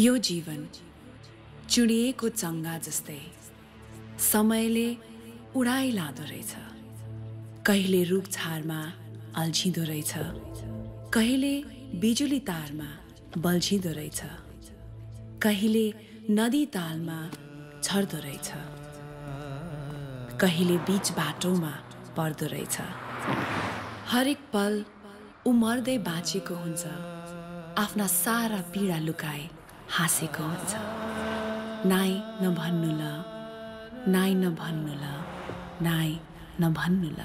यो जीवन चुडिएको चंगा जस्ते समयले उड़ाई लादो रहेछ। कहिले रुख झारमा अल्झिदो रहेछ, कहिले बिजुली तारमा बल्झिदो रहेछ, कहिले नदी तालमा छर्दो रहेछ, कहिले बीच बाटोमा पर्दो रहेछ। हरेक पल उमर्दै बाँचेको हुन्छ, आफ्ना सारा पीडा लुकाए हाँसेको हुन्छ। नाई नभन्नु ल, नाई नभन्नु ल, नाई नभन्नु ल।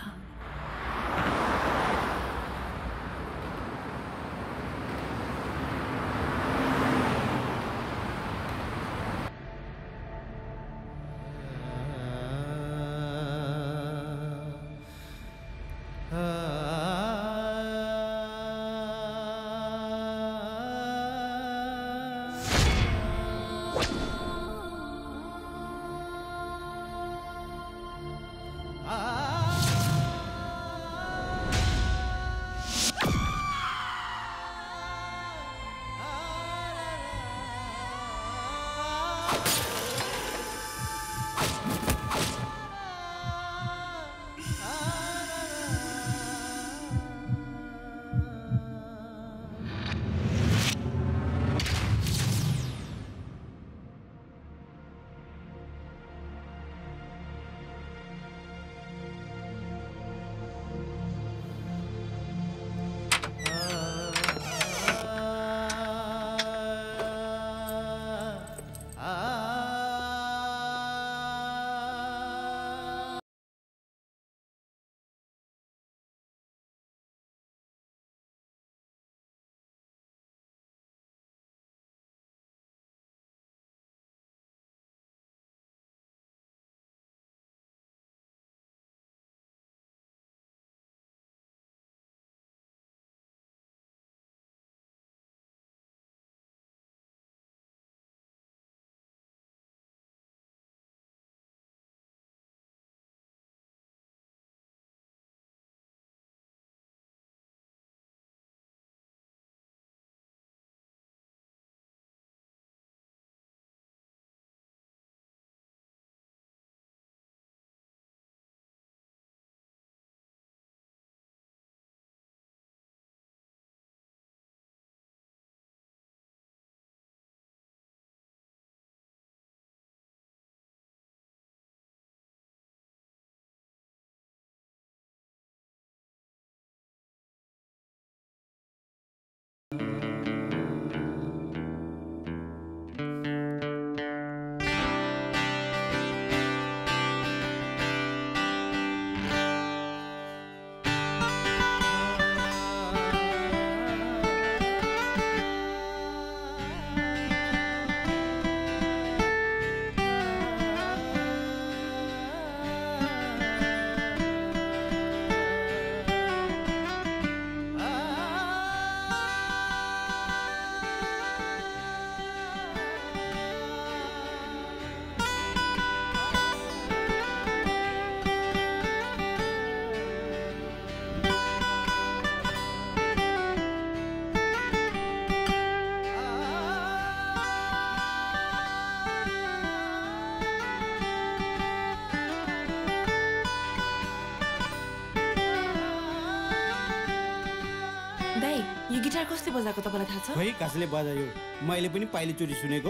कसले बजाएको तपाईलाई थाहा छ? खै कसले बजायो? मैले पनि पहिले चोरी सुनेको। म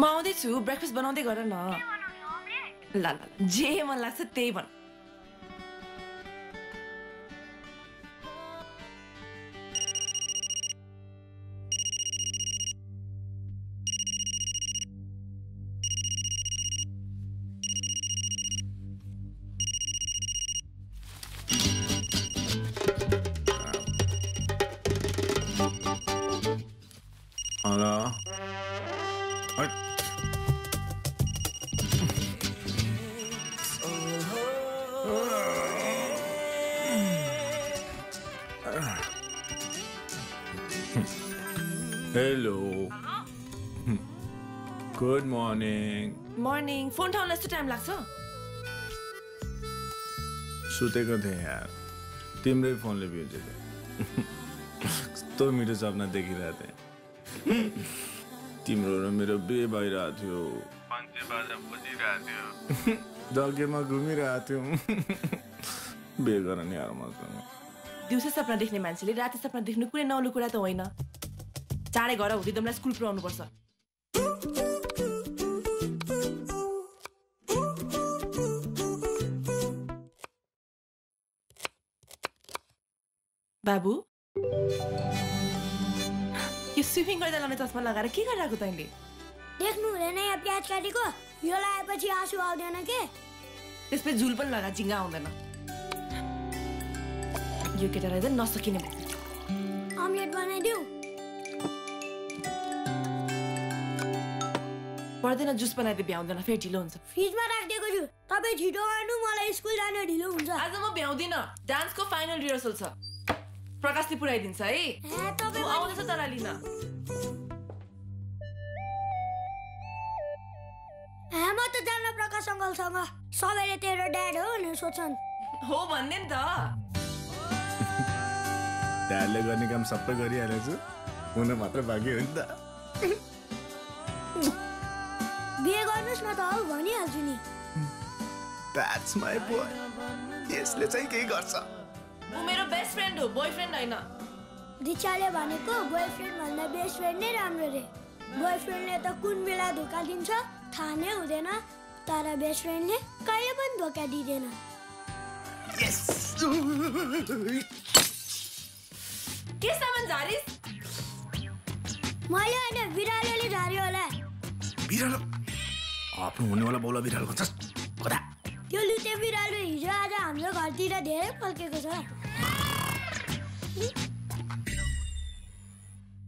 आउँदैछु, ब्रेकफास्ट बनाउँदै गर न। ल ल, जे मन लाग्छ त्यही बना। Hello. Good morning. Morning. Phone town last time lagcha. सुतेको थिए यार तिम्रै फोनले बिर्सेको कस्तो मिठो सपना देखिरहेथे तिम्रो र मेरो बे भइरहेको थियो मान्छे बाजा बजिरहेको थियो डगेमा घुमिरहेको थियो बे गर्ने यार मसँग दिउँसो सपना देख्ने मान्छेले राति सपना देख्नु कुनै नौलो कुरा त होइन चाँडै घर हुँदै तिमीलाई स्कुल पुर्याउनु पर्छ बाबू यो स्विमिङ गर्दा लाउने चस्मा लगाएर के गरिरहेको तैँले देख्नु हुँदैन या प्याज काटेको यो लगाएपछि आँसु आउँदैन के त्यसपछि झुल पनि लगा झिङ्गा आउँदैन यो केटालाई त नसकिने अमलेट बनाइदिऊ पर्दैन जुस बनाइदिए भ्याउँदैन फेरि ढिलो हुन्छ फ्रिजमा राखिदिएको छु तपाईँ छिटो गर्नु मलाई स्कुल जान ढिलो हुन्छ आज म भ्याउँदिनँ डान्सको फाइनल रिहर्सल छ प्रकाशले पुर्याइदिन्छ है आउँदैछ तर लिन म त जान्न प्रकाश अङ्कलसँग सबैले तेरो ड्याड हो भनेर सोच्छन् हो भन्ने नि त ड्याडले गर्ने काम सबै गरिहालेछु हुन मात्र बाँकी हो नि त बिहे गर्नुस् न त हो भनिहाल्छु नि That's my boy यसले चाहिँ केही गर्छ वो मेरो बेस्ट फ्रेंड हो बॉयफ्रेंड हैन रिचाले भनेको बॉयफ्रेंड भन्दा बेस्ट फ्रेंड नै राम्रो रे बॉयफ्रेंडले त कुन बेला धोका दिन्छ थाहा नै हुँदैन तर बेस्ट फ्रेंडले कहिले पनि धोका दिदैन यस के सामान झारिस मैले हैन बिरालोले झार्यो होला बिरालो आफ्नो हुनेवाला बौला बिरालोको छ कता त्यो लुते बिरालो हिजो आज हाम्रो घरतिर धेरै पल्केको छ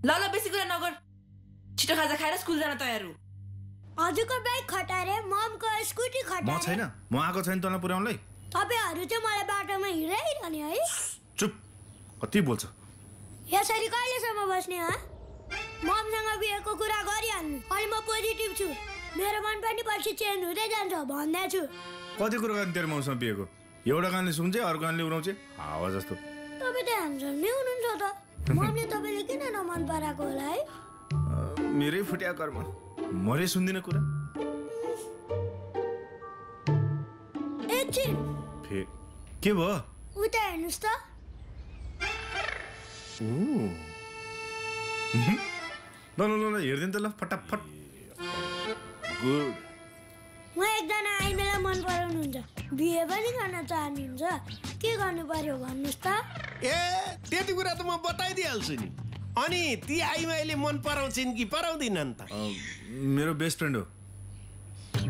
लाला बेसी कुरा नगर छिटो खाजा खाएर स्कुल जान तयार हो हजुरको बाइक खटारे ममको स्कुटी खटारे म छैन म आको छैन तँलाई पुर्याउनलाई तपाईहरु चाहिँ मलाई बाटोमा हिँडाइरहने है चुप कति बोल्छ यसरी कहिलेसम्म बस्ने ह ममसँग बिहेको कुरा गरिहाल्नु अनि म पोजिटिभ छु मेरो मन पनि पछि चेन्ज हुँदै जान्छ भन्दै छु कति कुरो गर्ने तेरो मसँग बिहेको एउटा कानले सुन्छ अर्को कानले उराउँछ हावा जस्तो तपाईँ त ह्यान्डसम नै हुनुहुन्छ त मम्मीले तपाईले किन नमन पराएको होला है मेरै फुट्या कर्म मरे सुन्दिन कुरा एकछिन फे के भयो उता हेर्नुस् त ओ ल ल ल हेर्दिन त ल फटाफट गुड म एकजना आइमेला मन पराउनुहुन्छ बिहे पनि गर्न चाहनुहुन्छ के गर्नु पर्यो भन्नुस् त ए त्यति कुरा त म बताइदिहाल्छु नि अनि ती आइमाइले मन पराउँछिन् कि पराउँदिनन् त मेरो बेस्ट फ्रेन्ड हो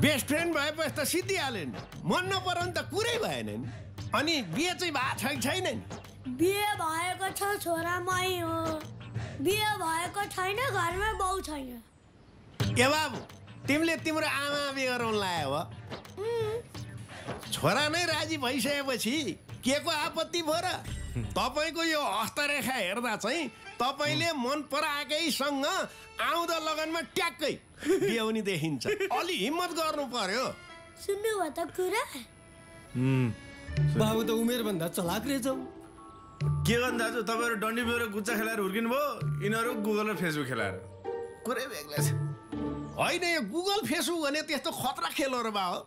बेस्ट फ्रेन्ड भएपछि त सिद्धिहाल्यो नि मन नपराउनु त कुरै भएन नि अनि बिहे चाहिँ भएको छ कि छैन नि बिहे भएको छ छोरा मै हो बिहे भएको छैन घरमा बाउ छैन ए बाबु तिमीले तिम्रो आमा बिगराउन लायो हो छोरा नै राजी भइसकेपछि के को आपत्ति भयो र तपाईको यो हस्तरेखा हेर्दा चाहिँ तपाईले मन पराएकैसँग आउँदा लगनमा ट्याक्कै बिहाउनी देखिन्छ अलि हिम्मत गर्नु पर्यो सुन्नु भयो त कुरा बाबु त उमेर भन्दा चलाक रहेछ के गर्नु दाजु तपाईहरु डन्डी बेरो गुच्चा खेलाएर हुर्किनु भयो इनहरु गुगल र फेसबुक खेलाएर कुरै बेग्ला छ होइन यो गुगल फेसबुक भने त्यस्तो खतरा खेल हो र बा हो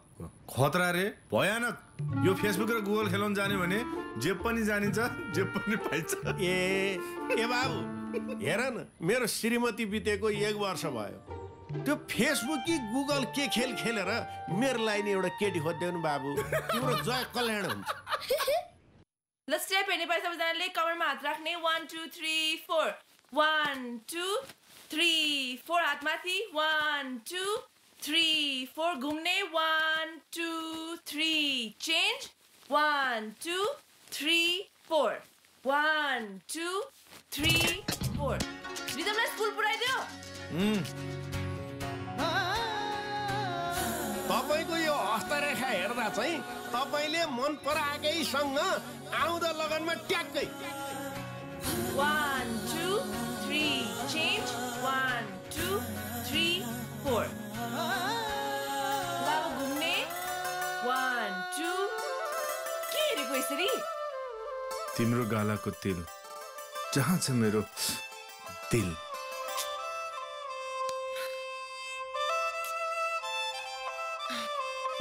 खतरा रे भयानक यो फेसबुक र गुगल खेलाउन जाने भने जे पनि जानिन्छ जे पनि पाइन्छ ए ए बाबु हेर न मेरो श्रीमती बितेको 1 वर्ष भयो त्यो फेसबुक कि गुगल के खेल खेलेर मेरो लागि एउटा केटी खोज्दैन बाबु तिम्रो जय कल्याण हुन्छ ल स्टेप हेर्ने पाए सबैजनाले कमरमा हात राख्ने 1 2 3 4 1 2 3 4 हातमाथि 1 2 3 4 घुम्ने 1 2 3 चेन्ज 1 2 3 4 1 2 3 4 रिदमलाई स्कुल पुर्याइदियो तपाईको यो हस्तरेखा हेर्दा चाहिँ तपाईले मन पराएकैसँग आउँदा लगनमा ट्याक्कै 1 2 3 change 1 2 3 4 कोइसरी तिम्रो गाला को तिल जहाँ से मेरो दिल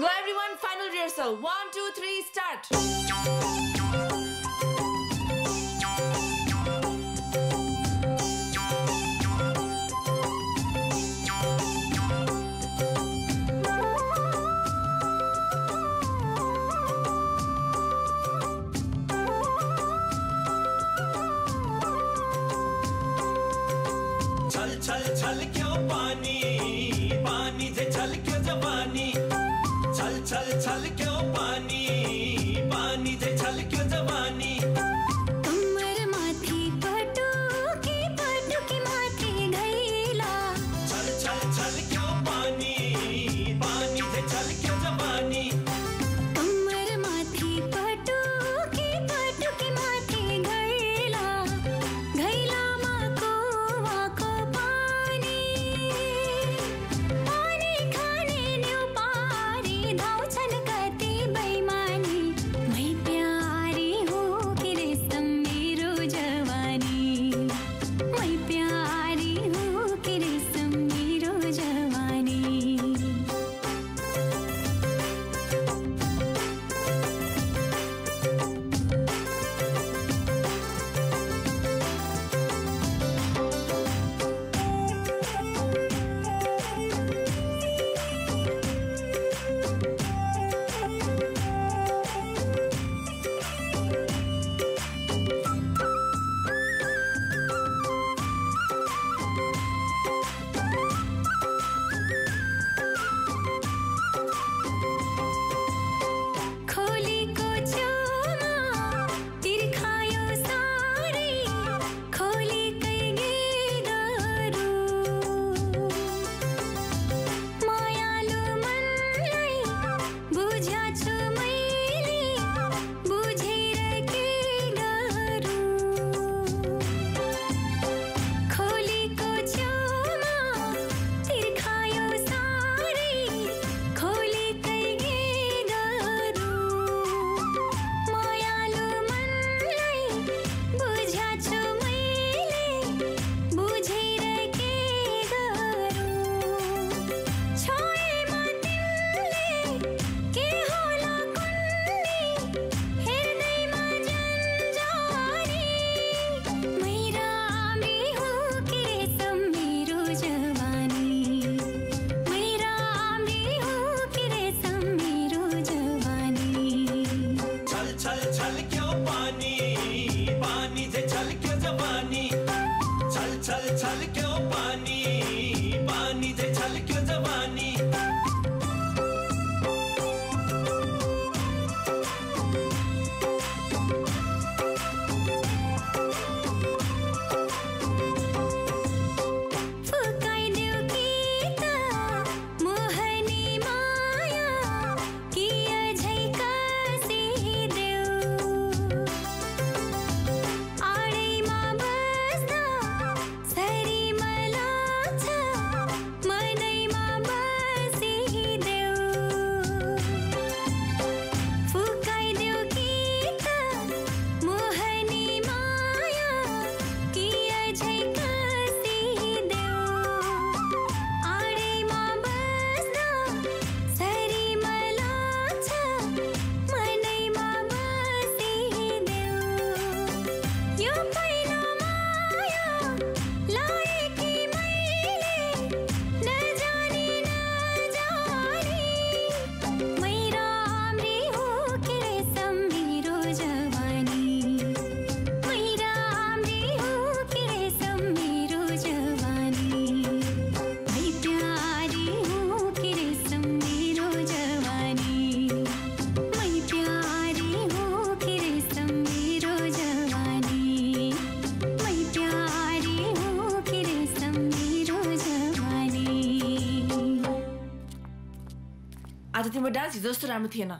Go everyone, final rehearsal. 1, 2, 3, start. Dance जस्तो राम्रो थिएन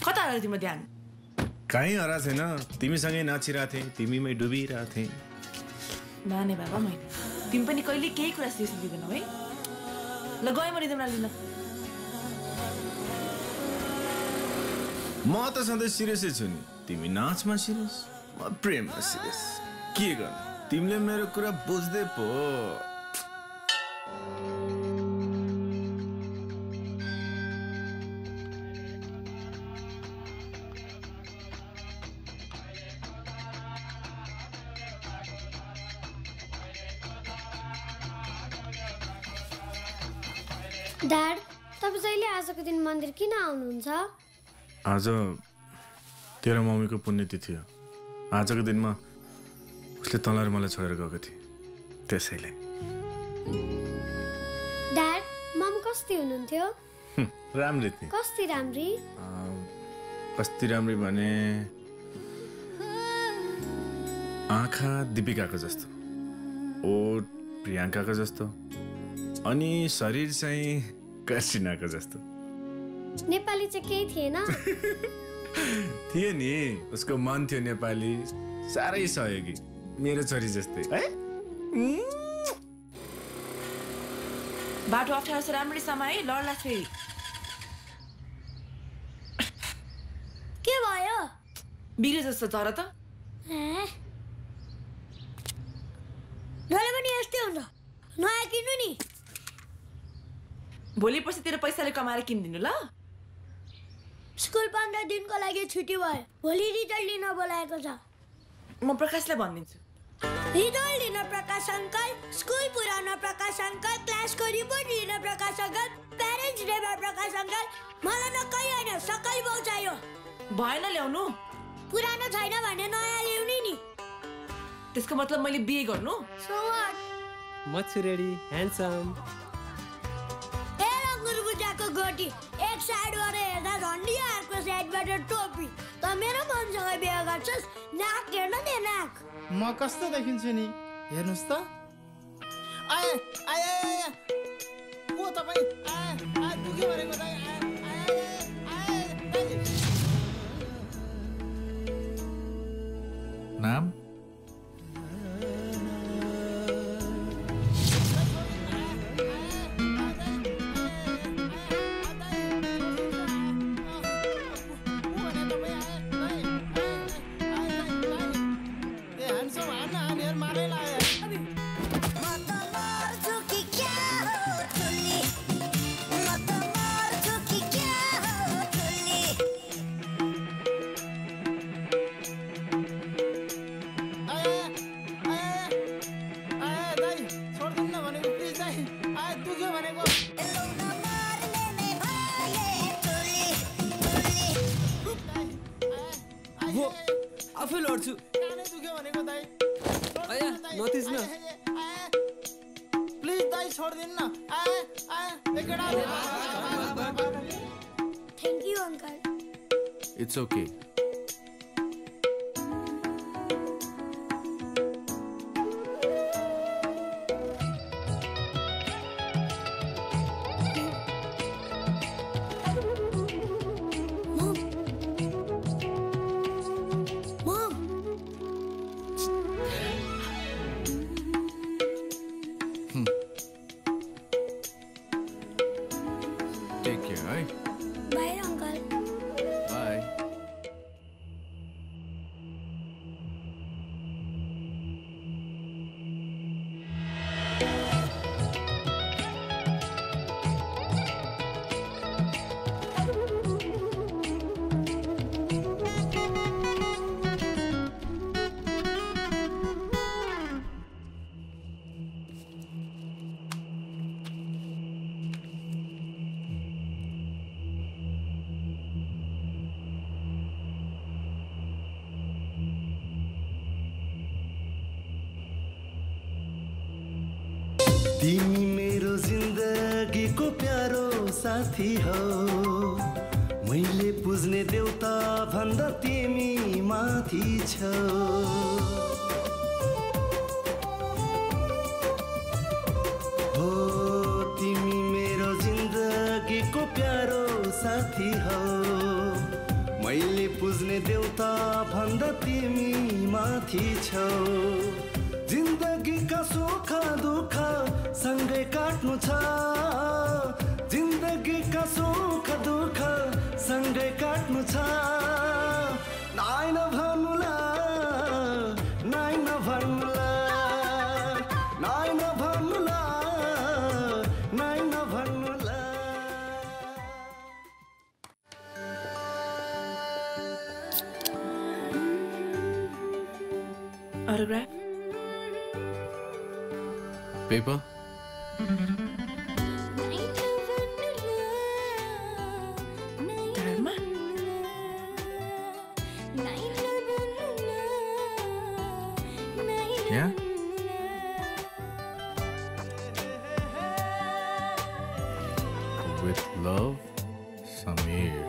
कता हाल्यो तिम्रो ध्यान कहीं हरा छैन तिमीसँगै नाचिराथे तिमीमै डुबिराथे माने बाबा मैले तिमी पनि कहिले केही कुरा सिर्स दिदैनौ है ल गए म रिदमलाई लिन म त सधैँ सिरियसै छु नि। तिमी नाचमा सिरियस, म प्रेममा सिरियस। के गर्नु, तिमीले मेरो कुरा बुझ्दै पो। डैड, तपाईं जहिले आजको दिन मन्दिर किन आउनुहुन्छ? आज तेरो मम्मीको पुण्यतिथि हो। आजको दिनमा उसले तँलाई मलाई छोडेर गएको थियो, त्यसैले। डैड, मम कस्ती हुनुहुन्थ्यो? राम्री थिए। कस्ती राम्री? कस्ती राम्री भने आँखा दीपिकाको जस्तो, ओठ प्रियङ्काको जस्तो, अनि शरीर चाहिँ कसिनाको जस्तो। नेपाली चाहिँ केही थिएन? थियो नि, उसको मन थियो नेपाली, सारै सहयोगी, मेरो छोरी जस्तै। बाटो अप्ठ्यारो छ, राम्ररी समाए। लड्ला थ्री के भयो? बिग्रे जस्तो तर त पनि यस्तै हुन्छ। नयाँ किन्नु नि, भोलि पर्सि तेरो पैसाले कमाएर किनिदिनु ल। स्कुल 15 दिनको लागि छुट्टी भयो, भोलि रिजल्ट लिन बोलाएको छ। म प्रकाशलाई भनिदिन्छु। रिजल्ट लिन प्रकाश अङ्कल, स्कुल पुराउन प्रकाश अङ्कल, क्लासको रिपोर्ट लिन प्रकाश अङ्कल, प्यारेन्ट्स डेमा प्रकाश अङ्कल। मलाई नक्कै होइन, सकाल बाउ चाहियो। भएन ल्याउनु, पुरानो छैन भने नयाँ ल्याउने नि। त्यसको मतलब मैले बिहे गर्नु? So what? मछुरेडी ह्यान्डसम गोटी, एक साइड बाट हेर्दा झन्डी, अर्को साइड बाट टोपी। त मेरो मनसँग बिहे गर्छस्? नाक हेर्न दे नाक। म कस्तो देखिन्छु नि, हेर्नुस् त। आए आए आए को तपाई? आए आए दुखे भरेको दाइ। आए आए आए। नाम It's okay. तिमी मेरो जिंदगी को प्यारो साथी हो, मैले पुज्ने देवता भन्दा तिमी माथि छौ। हो तिमी मेरो जिंदगी को प्यारो साथी हो, मैले पुज्ने देवता भन्दा तिमी माथि छौ। जिंदगी का सुख दुख सँगै काट्नु छ, जिंदगी का सुख दुख सँगै काट्नु छ नाइ नभन्नु ला नाइ नभन्नु ला नाइ नभन्नु ला नाइ नभन्नु ला। Autograph paper Yeah? With love, Sameer.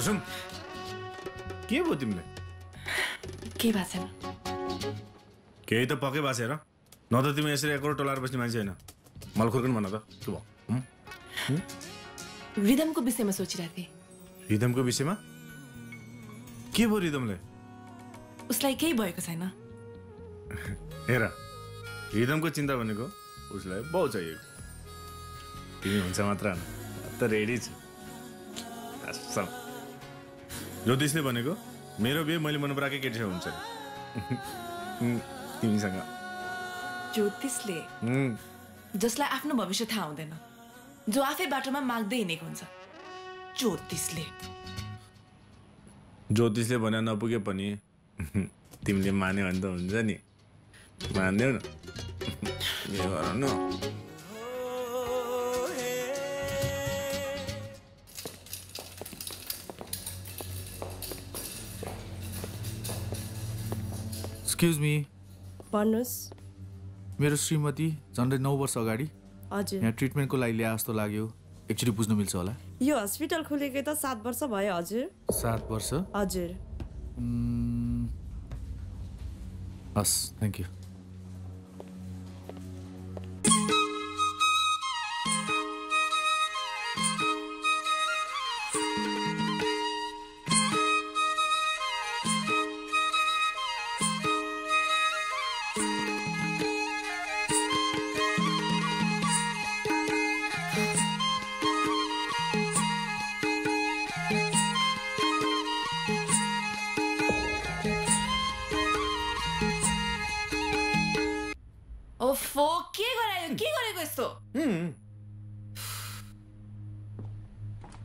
कुसुम, के भयो तिमीले? के भएको छैन? केही त पक्कै भएको छैन। न त तिमी यसरी एकरो टोलाएर बस्ने मान्छे हैन। मलाई खुर्किन भन त, के भयो? रिदमको विषयमा सोचिरहेको थिए। रिदमको विषयमा? के भयो रिदमले? उसलाई केही भएको छैन। हेर, रिदमको चिन्ता भनेको उसलाई बहुत चाहिएको। तिमी हुन्छ मात्र हैन, त रेडी छ। असम ज्योतिषले भनेको मेरो बिहे मैले मन पराएकै केटीसँग हुन्छ तिमीसँग। ज्योतिषले जसलाई आफ्नो भविष्य थाहा हुँदैन, जो आफै बाटोमा माग्दै हिँडेको हुन्छ, ज्योतिषले ज्योतिषले भने नपुगे पनि तिमीले मान्यो भने त हुन्छ नि, मान्दैनौ न। Excuse me. भन्नुस्। मेरो श्रीमती झन्डै 9 वर्ष अगाडि यहाँ ट्रिटमेन्टको लागि ल्याए जस्तो लाग्यो। एकचोटि बुझ्नु मिल्छ होला। यो हस्पिटल खोलेको त 7 वर्ष भयो। हजुर 7 वर्ष? हजुर। हस्, थ्याङ्क यू।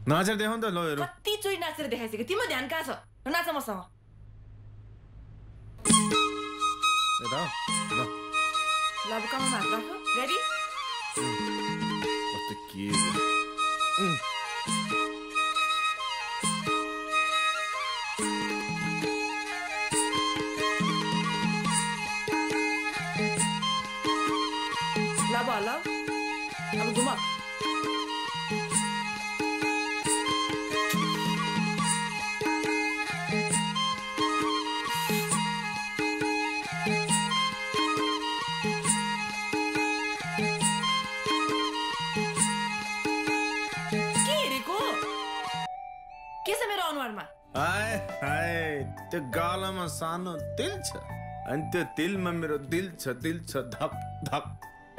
नाचेर देखाउन त ल हेरौँ। कति चोइ नाचेर देखाइसके, तिम्रो ध्यान कहाँ छ? नाच मसँग। ए त ल लबकामा हात राख। रेडी? कति के लब ल अब घुमा। त्यो गालामा सानो तिल छ अनि त्यो तिलमा मेरो दिल छ धक धक।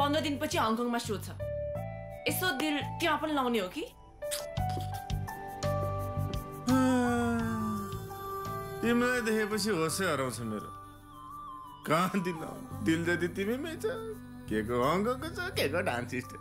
15 दिनपछि हङकङमा शो छ, यसो दिल त्यहाँ पनि लाउने हो कि? तिमीलाई देखेपछि होसै हराउँछ मेरो। कहाँ दिल दिल जति तिमीमै छ। के को हङकङको छ, के को डान्सिस्ट।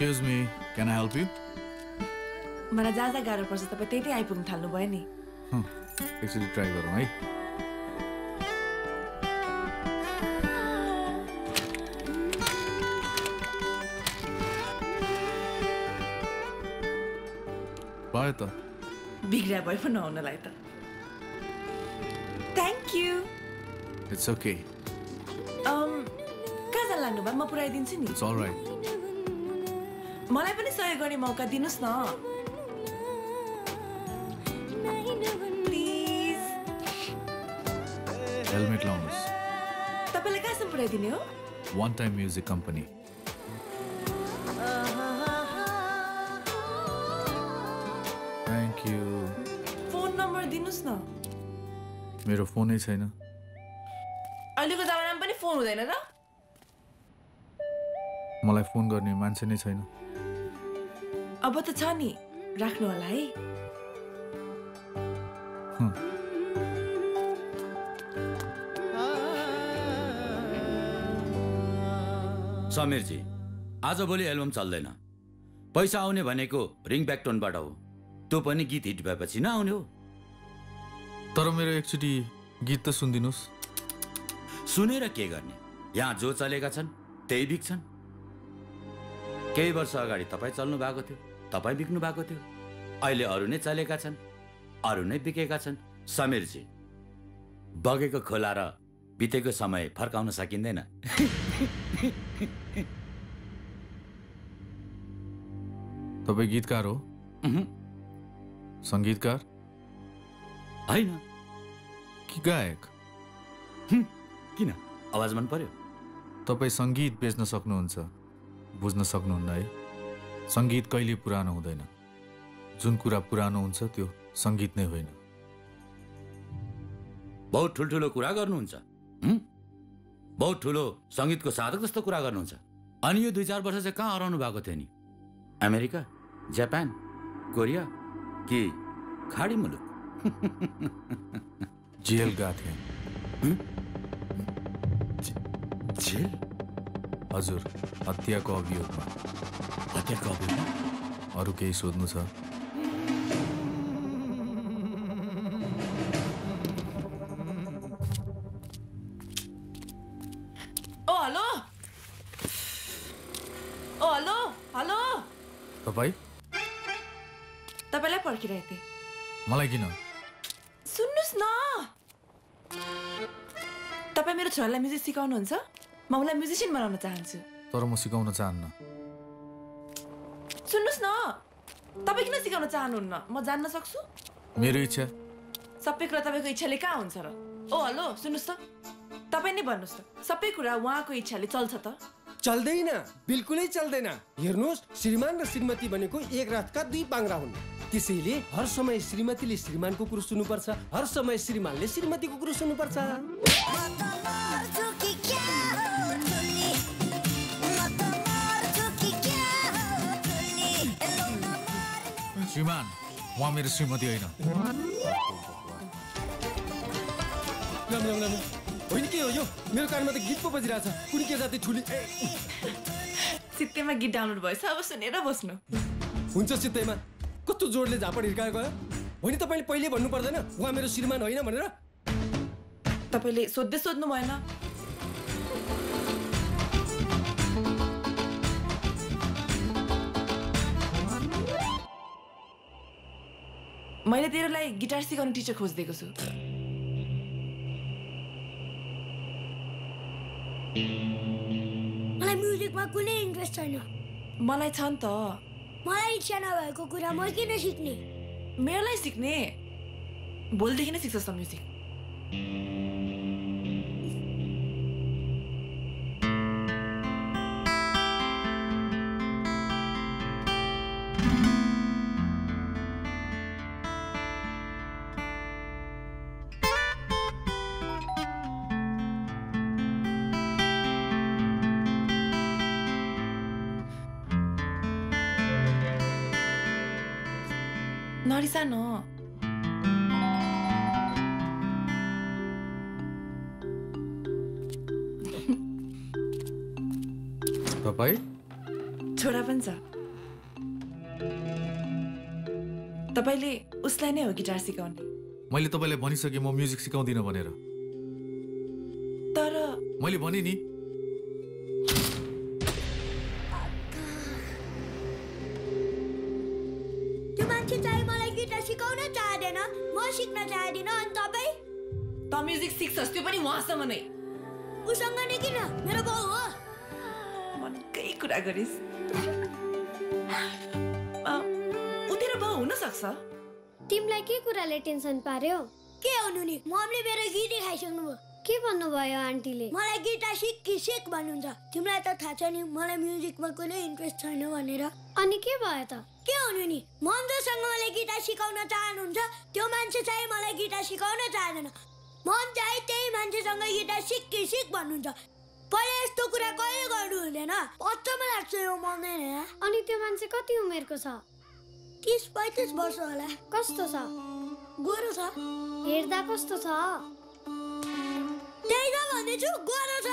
Excuse me, can I help you? मलाई ज्यादा गाह्रो पर्छ तपाई त्यतै आइपुग्न थाल्नु भयो नि एक्चुअली ट्राई गरौँ है भयो त बिग्रिया भयो पनि नहुनलाई त थ्यांक यू इट्स ओके कहाँ जान लानु भयो म पुर्याइदिन्छु नि इट्स अलराइट मलाई पनि सहयोग गर्ने मौका दिनुस् न हेलमेट लाउनुस तपाईले कसम पुराइदिने हो one time music company thank you phone number दिनुस् न मेरो फोनै छैन अहिलेको जमानामा पनि फोन हुँदैन र मलाई फोन गर्ने मान्छे नै छैन अब त छ नि राख्नु होला है समीर जी आज भोलि एल्बम चल्दैन पैसा आउने भनेको रिङ ब्याक टोनबाट हो त्यो पनि गीत हिट भएपछि न आउने हो तर मेरो एकचोटी गीत त सुनिदिनुस् सुनेर के गर्ने यहाँ जो चलेका छन् त्यही बिक्छन् केही वर्ष अगाडि तपाईँ चल्नु भएको थियो तपाईँ बिक्नु भएको थियो अहिले अरू नै चलेका छन् अरू नै बिकेका छन् समीर जी बगेको खोला र बितेको समय फर्काउन सकिँदैन तपाईं गीतकार हो संगीतकार हैन कि गायक किन आवाज मन पर्यो तपाईं संगीत बेच्न सक्नुहुन्छ बुझ्न सक्नुहुन्न है संगीत कहिले पुरानो हुँदैन जुन कुरा पुरानो हुन्छ त्यो संगीत नै होइन बहुत ठुल्ठुलो कुरा गर्नुहुन्छ बहुत ठुलो संगीतको साधक जस्तो कुरा गर्नुहुन्छ अनि यो 2-4 वर्ष चाहिँ कहाँ हराउनु भएको थियो नि अमेरिका जापान कोरिया कि खाडी मुलुक जेल गएको थिएँ जेल हजुर हत्याको अभियोगमा अरू केही सोध्नु छ मलाई किन सुन्नुस् न तपाई मेरो छोरालाई म्युजिक सिकाउनुहुन्छ म उलाई म्युजिसियन बनाउन चाहन्छु तर म सिकाउन चाहन्न सुन्नुस् न तपाई किन सिकाउन चाहनुहुन्न म जान्न सक्छु मेरो इच्छा सबै कुरा तपाईको इच्छाले कहाँ हुन्छ र ओ हेलो सुन्नुस् त तपाई नै भन्नुस् त सबै कुरा उहाँको इच्छाले चल्छ त चल्दैन बिल्कुलै चल्दैन हेर्नुस् श्रीमान र श्रीमती भनेको एक रातका दुई पाङ्रा हुन् त्यसैले हर समय श्रीमतीले श्रीमानको कुरो सुन्नुपर्छ हर समय श्रीमानले श्रीमतीको कुरो सुन्नुपर्छ श्रीमान उहाँ मेरो श्रीमती होइन होइन के हो यो मेरो कानमा त गीत पो बजिरहेछ कुन के जाति ठुली सित्तैमा गीत डाउनलोड भएछ अब सुनेर बस्नु हुन्छ सित्तैमा कस्तो जोडले झापड हिर्काएको होइन तपाईँले पहिले भन्नु पर्दैन उहाँ मेरो श्रीमान होइन भनेर तपाईँले सोध्नु भएन मैले तेरोलाई गिटार सिकाउने टिचर खोजिदिएको छु मलाई म्युजिकमा कुनै इन्ट्रेस्ट छैन मलाई छ नि त मलाई इच्छा नभएको कुरा म किन सिक्ने मेरोलाई सिक्ने भोलिदेखि नै सिक्छस् त म्युजिक नरिसानो तपाईँ छोरा पनि छ तपाईले उसलाई नै हो गिटार सिकाउने? मैले तपाईलाई भनिसके म म्युजिक सिकाउँदिन भनेर। तर मैले भने नि। त्यो मान्छे चाहिँ मलाई गिटार सिकाउन चाहदैन, म सिक्न चाहदिन, अनि तपाई त म्युजिक सिक्छस् त्यो पनि उहाँसँग नै। उसँग नै किन? मेरो बाउ हो। मन केही कुरा गरिस्। तिमलाई के कुराले टेन्सन पार्यो? के हुनु नि, मम्मीले मेरो गिटी खाइसक्नु भयो। के भन्नुभयो आन्टीले? मलाई गिटार सिक भन्नुहुन्छ। तिमीलाई त थाहा छ नि मलाई म्युजिकमा कुनै इन्ट्रेस्ट छैन भनेर। अनि के भयो त? के हुनु नि, मम जसँग मलाई गिटार सिकाउन चाहनुहुन्छ त्यो मान्छे चाहिँ मलाई गिटार सिकाउन चाहदैन। मम चाहिँ त्यही मान्छेसँग गिटार सिक भन्नुहुन्छ। पहिले यस्तो कुरा कहिले गर्नु हुँदैन, अचम्म लाग्छ यो मम्मीले। अनि त्यो मान्छे कति उमेरको छ? 30-35 वर्ष होला। कस्तो छ? गोरो छ। हेर्दा कस्तो छ? त्यही त भनेछु, गोरो छ।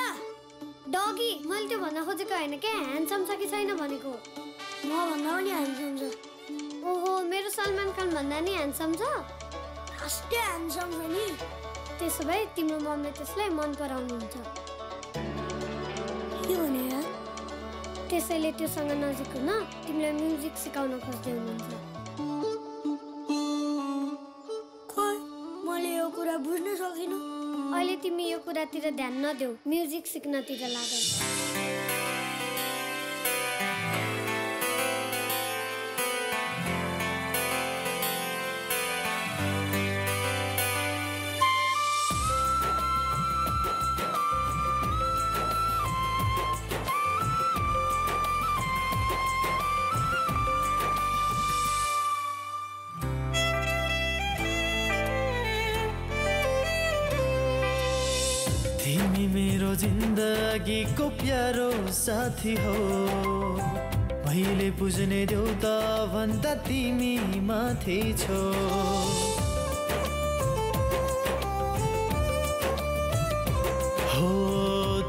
डगी, मैले त्यो भन्न खोजेको हैन के ह्यान्डसम छ कि छैन भनेको। म भन्दा पनि ह्यान्डसम छ। ओहो, मेरो सलमान खान भन्दा नि ह्यान्डसम छ। अस्ते ह्यान्डसम छ नि। त्यसो भए तिम्रो मम्मीले त्यसलाई मन पराउनु हुन्छ। के भने त्यसैले त्योसँग नजिक हुन तिमीलाई म्युजिक सिकाउन खोज्दै हुनुहुन्छ। खोइ मैले यो कुरा बुझ्न सकिनँ। अहिले तिमी यो कुरातिर ध्यान नदेऊ, म्युजिक सिक्नतिर लाग। जिंदगी को प्यारो साथी हो, मैले बुझ्ने देउता भन्दा तिमी माथि छौ। हो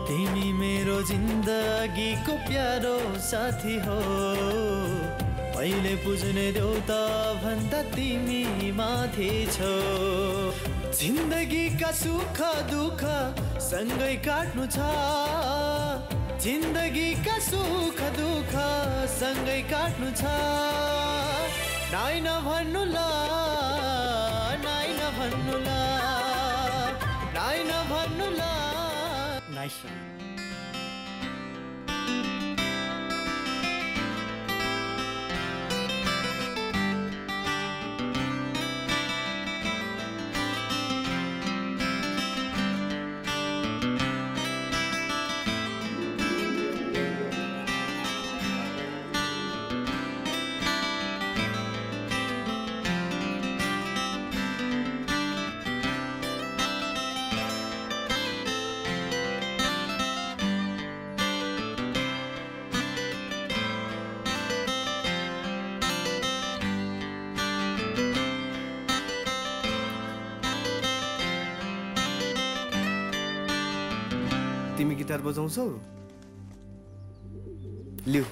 तिमी मेरो जिंदगी को प्यारो साथी हो, मैले बुझ्ने देउता भन्दा तिमी माथि छौ। जिंदगी का सुख दुख सँगै काट्नु छ, जिंदगी का सुख दुख सँगै काट्नु छ। नाइ नभन्नु ला, नाइ नभन्नु ला, नाइ नभन्नु ला। नाइस। तिमी गिटार बजाउँछौ? लिउ।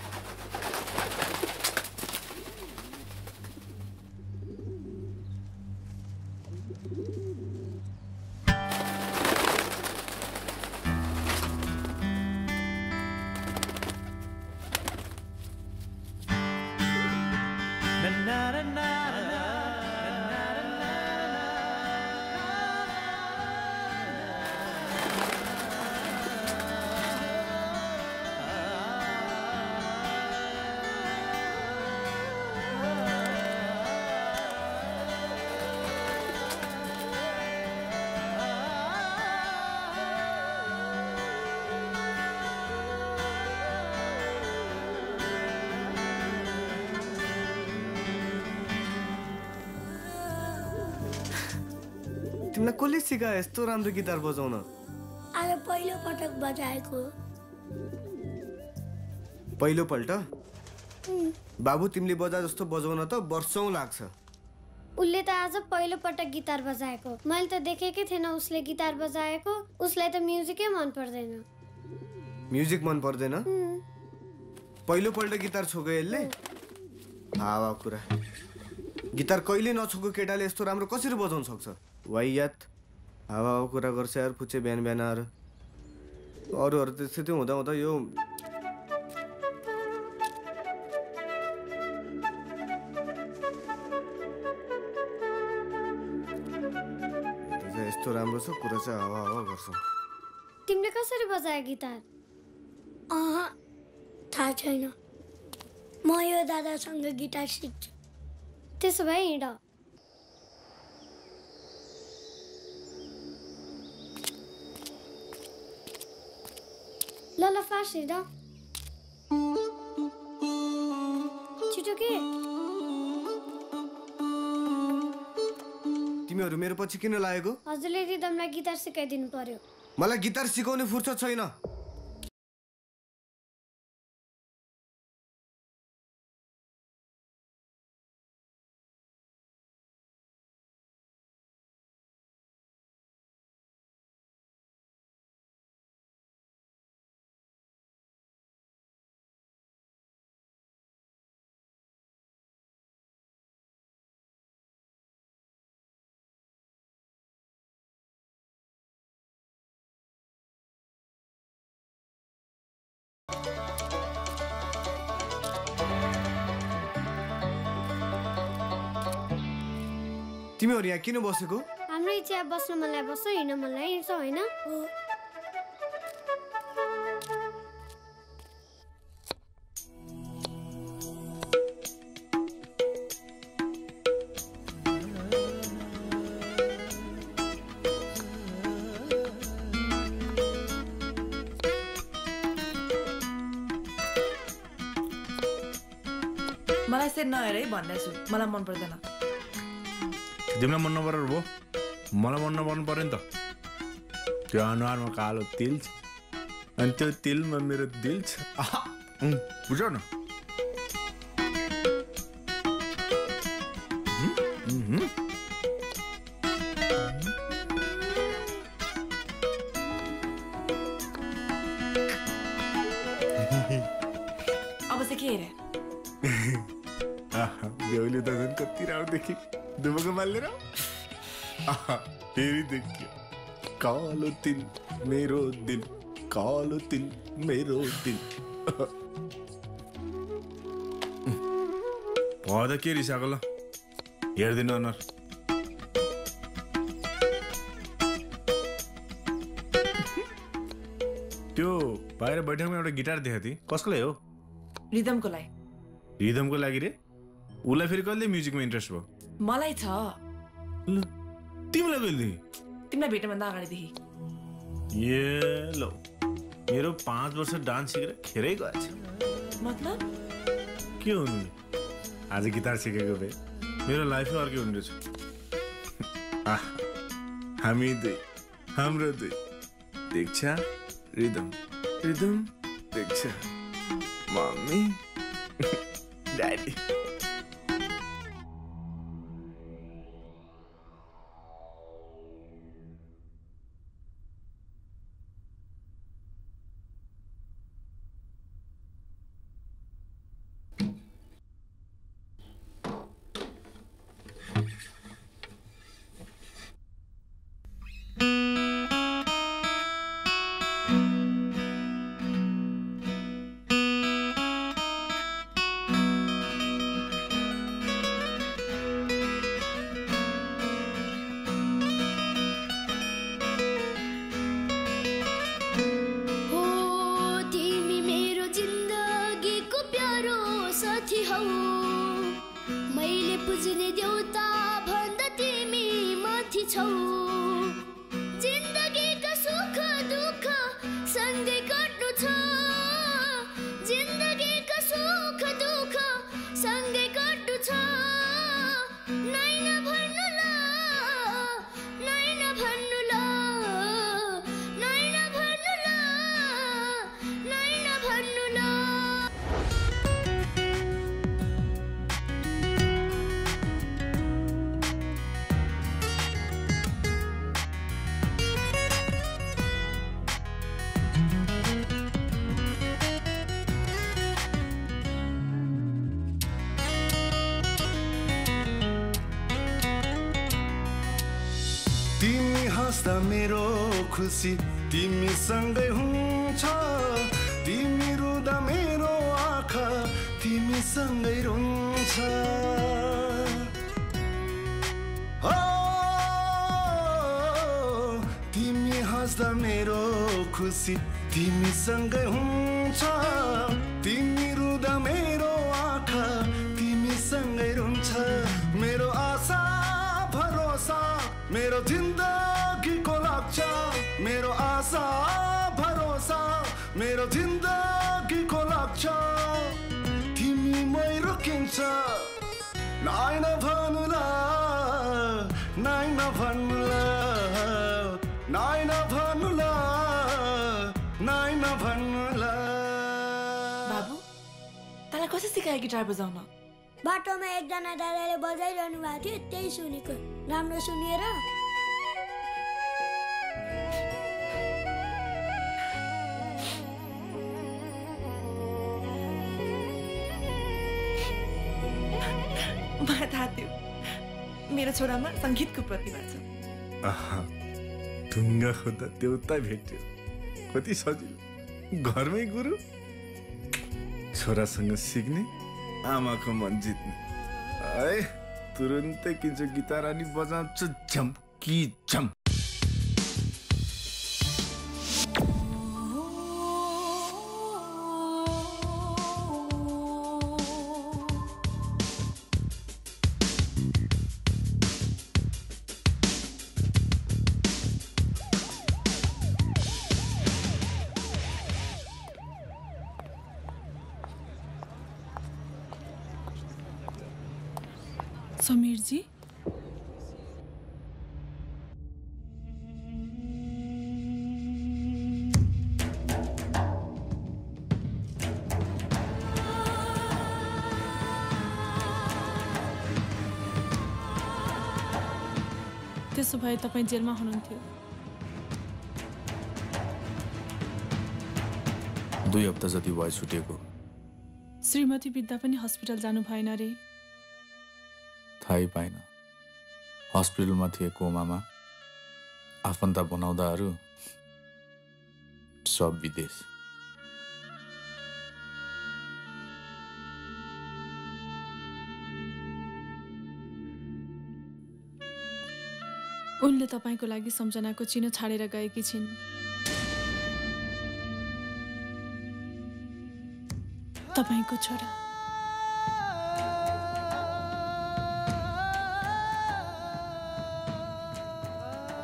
तिमीलाई कसले सिकायो यस्तो राम्रो गिटार बजाउन? आज पहिलो पटक बजाएको। पहिलोपल्ट? बाबु तिमीले बजा जस्तो बजाउन त वर्षौं लाग्छ। उसले त आज पहिलो पटक गिटार बजाएको। मैले त देखेकै थिएन उसले गिटार बजाएको। उसलाई त म्युजिकै मन पर्दैन। म्युजिक मन पर्दैन? पहिलोपल्ट गिटार छोड्यो यसले? हावा कुरा। गिटार कहिले नछुको केटाले यस्तो राम्रो कसरी बजाउन सक्छ? वाइयात हावाको कुरा गर्छ यार पुचे बेन बेनार अरु अरु त्यस्तै हुँदा हुँदा यो यस्तो राम्रो छ कुरा चाहिँ हावा हावा गर्छ। तिमीले कसरी बजाए गिटार? थाहा छैन, म यो दादासँग गिटार सिक्छु। त्यसो भए हिँड। ल फास्ट हिँड छिटो। के तिमीहरू मेरो पछि किन लागेको? हजुरले रिदमलाई गिटार सिकाइदिनु पर्यो। मलाई गिटार सिकाउने फुर्सद छैन। तिमीहरु यहाँ किन बसेको? हाम्रो इच्छा बस्न मनलाई बस्छ, हिँड्न मनलाई हिँड्छ हैन? मलाई सेट नहेरै भन्दैछु, मलाई मन पर्दैन। तिमीलाई मन नपरेर भो मलाई मन नपर्नु पर्यो नि त। त्यो अनुहारमा कालो तिल छ अनि त्यो तिलमा मेरो दिल छ, बुझ न। अब चाहिँ के हेरे? बेहुली त झन् कति राम्रो देखि दुबको माले र फेरि देखियो। कालो तिल मेरो दिल, कालो तिल मेरो दिल। भद के रिसाको ल, हेर्दिनु अनुहार। त्यो बाहिर बैठकमा एउटा गिटार देखेको थिएँ, कसकोलाई हो? रिदमको लागि। रिदमको लागि रे? उसलाई फेरि कहिले म्युजिकमा इन्ट्रेस्ट भयो? मलाई छ। तिमीलाई बेलि तिमीलाई भेट्नुभन्दा अगाडिदेखि। ए ल मेरो 5 वर्ष डान्स सिकेर खेरै गएछ। मतलब के हुनु? आज गिटार सिकेको भए मेरो लाइफमा अर्कै हुने रहेछ। हामी दुई, हाम्रो दुई देख्छ रिदम, रिदम देख्छ मम्मी ड्याडी। तिमी हाँस्दा मेरो खुसी तिमी सँगै हुन्छ, तिमी रुँदा मेरो आँखा तिमी सँगै रुन्छ। तिमी हाँस्दा मेरो खुसी तिमी सँगै हुन्छ, तिमी रुँदा मेरो आँखा तिमी सँगै रुन्छ। मेरो आशा भरोसा मेरो जिंदगी को लक्ष्य, मेरो आशा भरोसा मेरो जिंदगी को लक्ष्य। तिमी मै रोकिन्छ, नाइ नभन्नुला, नाइ नभन्नुला, नाइ नभन्नुला, नाइ नभन्नुला। बाबू तलाई कसले सिकायो गिटार बजाउन? बाटोमा एकजना दादाले बजाइरहनु भएको थियो, त्यही सुनेको। राम्रो सुनेर मलाई थाहा थियो मेरो छोरामा संगीतको प्रतिभा छ। ढुङ्गा खोज्दा देउता भेट्यो, कति सजिलो। घरमै गुरु, छोरासँग सिक्ने, आमाको मन जित्ने। है तुरुन्तै किन्छु गिटार अनि बजाउँछु झम्की झम। समीर जी, त्यसो भए तपाई जेलमा हुनुहुन्थ्यो। 2 हप्ता जति भयो छुटेको। श्रीमती विद्या पनि हस्पिटल जानु भएन रे। थाहै पाएन, हस्पिटलमा थिए कोमामा। आफन्त बनाउँदाहरू सब विदेश। उनले तपाईको लागि सम्झनाको चिनो छाडेर गएकी छिन्। तपाईको छोरा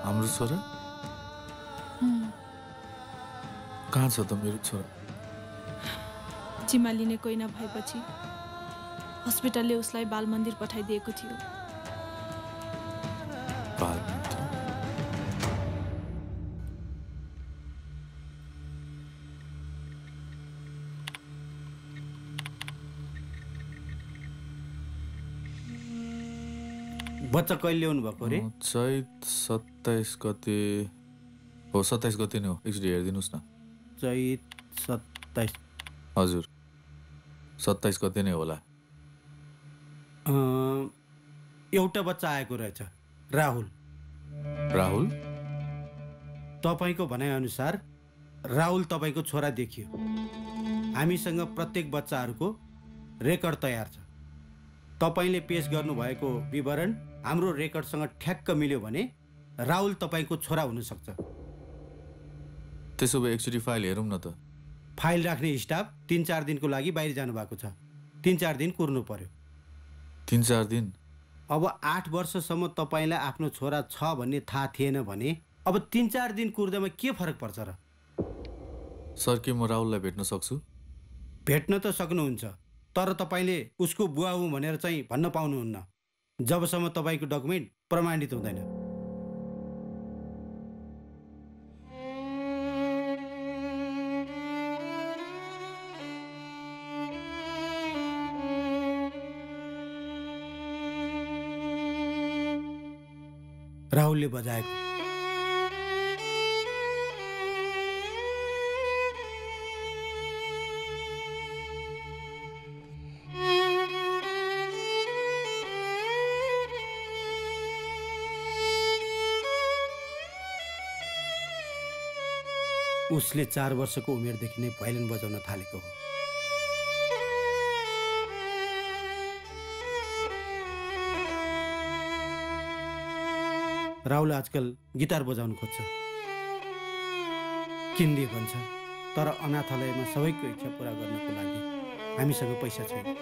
हाम्रो छोरा कहाँ छ त? मेरो छोरा जिम्मा लिने कोही नभएपछि हस्पिटलले उसलाई बाल मन्दिर पठाइदिएको थियो। बच्चा कहिले ल्याउनु भएको रे? चैत 27 गते हो। 27 गते नै हो, एकचोटि हेरिदिनुहोस् न। चैत 27? हजुर, 27 गते नै होला। एउटा बच्चा आएको रहेछ, राहुल। राहुल? तपाईँको भनाइअनुसार राहुल तपाईँको छोरा देखियो। हामीसँग प्रत्येक बच्चाहरूको रेकर्ड तयार छ। तपाईँले पेश गर्नुभएको विवरण हाम्रो रेकर्डसँग ठ्याक्क मिल्यो भने राहुल तपाईको छोरा हुनसक्छ। त्यसो भए एकचोटि फाइल हेरौँ न त। फाइल राख्ने स्टाफ 3-4 दिनको लागि बाहिर जानुभएको छ। 3-4 दिन कुर्नु पर्यो। 3-4 दिन? अब 8 वर्षसम्म तपाईँलाई आफ्नो छोरा छ भन्ने थाहा थिएन भने अब 3-4 दिन कुर्दामा के फरक पर्छ र? सर के म राहुललाई भेट्न सक्छु? भेट्न त सक्नुहुन्छ, तर तपाईँले उसको बुवा हुँ भनेर चाहिँ भन्न पाउनुहुन्न जबसम्म तपाईँको डकुमेन्ट प्रमाणित हुँदैन। राहुलले बजाएको। उसले 4 वर्षको उमेरदेखि नै भायलिन बजाउन थालेको हो। राहुल आजकल गिटार बजाउन खोज्छ, किन्दे भन्छ, तर अनाथालयमा सबैको इच्छा पूरा गर्नको लागि हामीसँग पैसा छैन।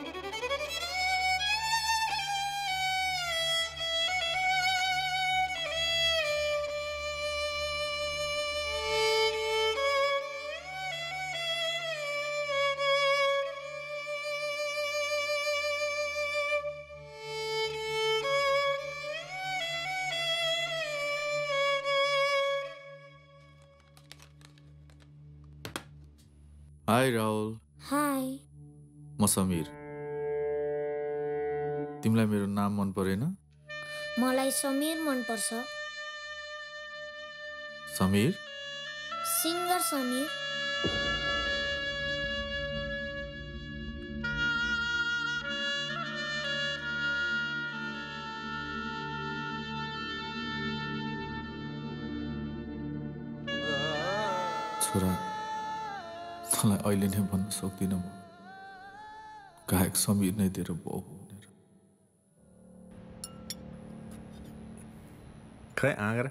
हाय राहुल। हाय, म समीर। तिमीलाई मेरो नाम मन परेन? मलाई समीर मन पर्छ। समीर? सिंगर समीर। छोरा, मलाई अहिले नै भन्न सक्दिन म, गायक समीर नै तेरो बाउ भनेर। खै आँगरा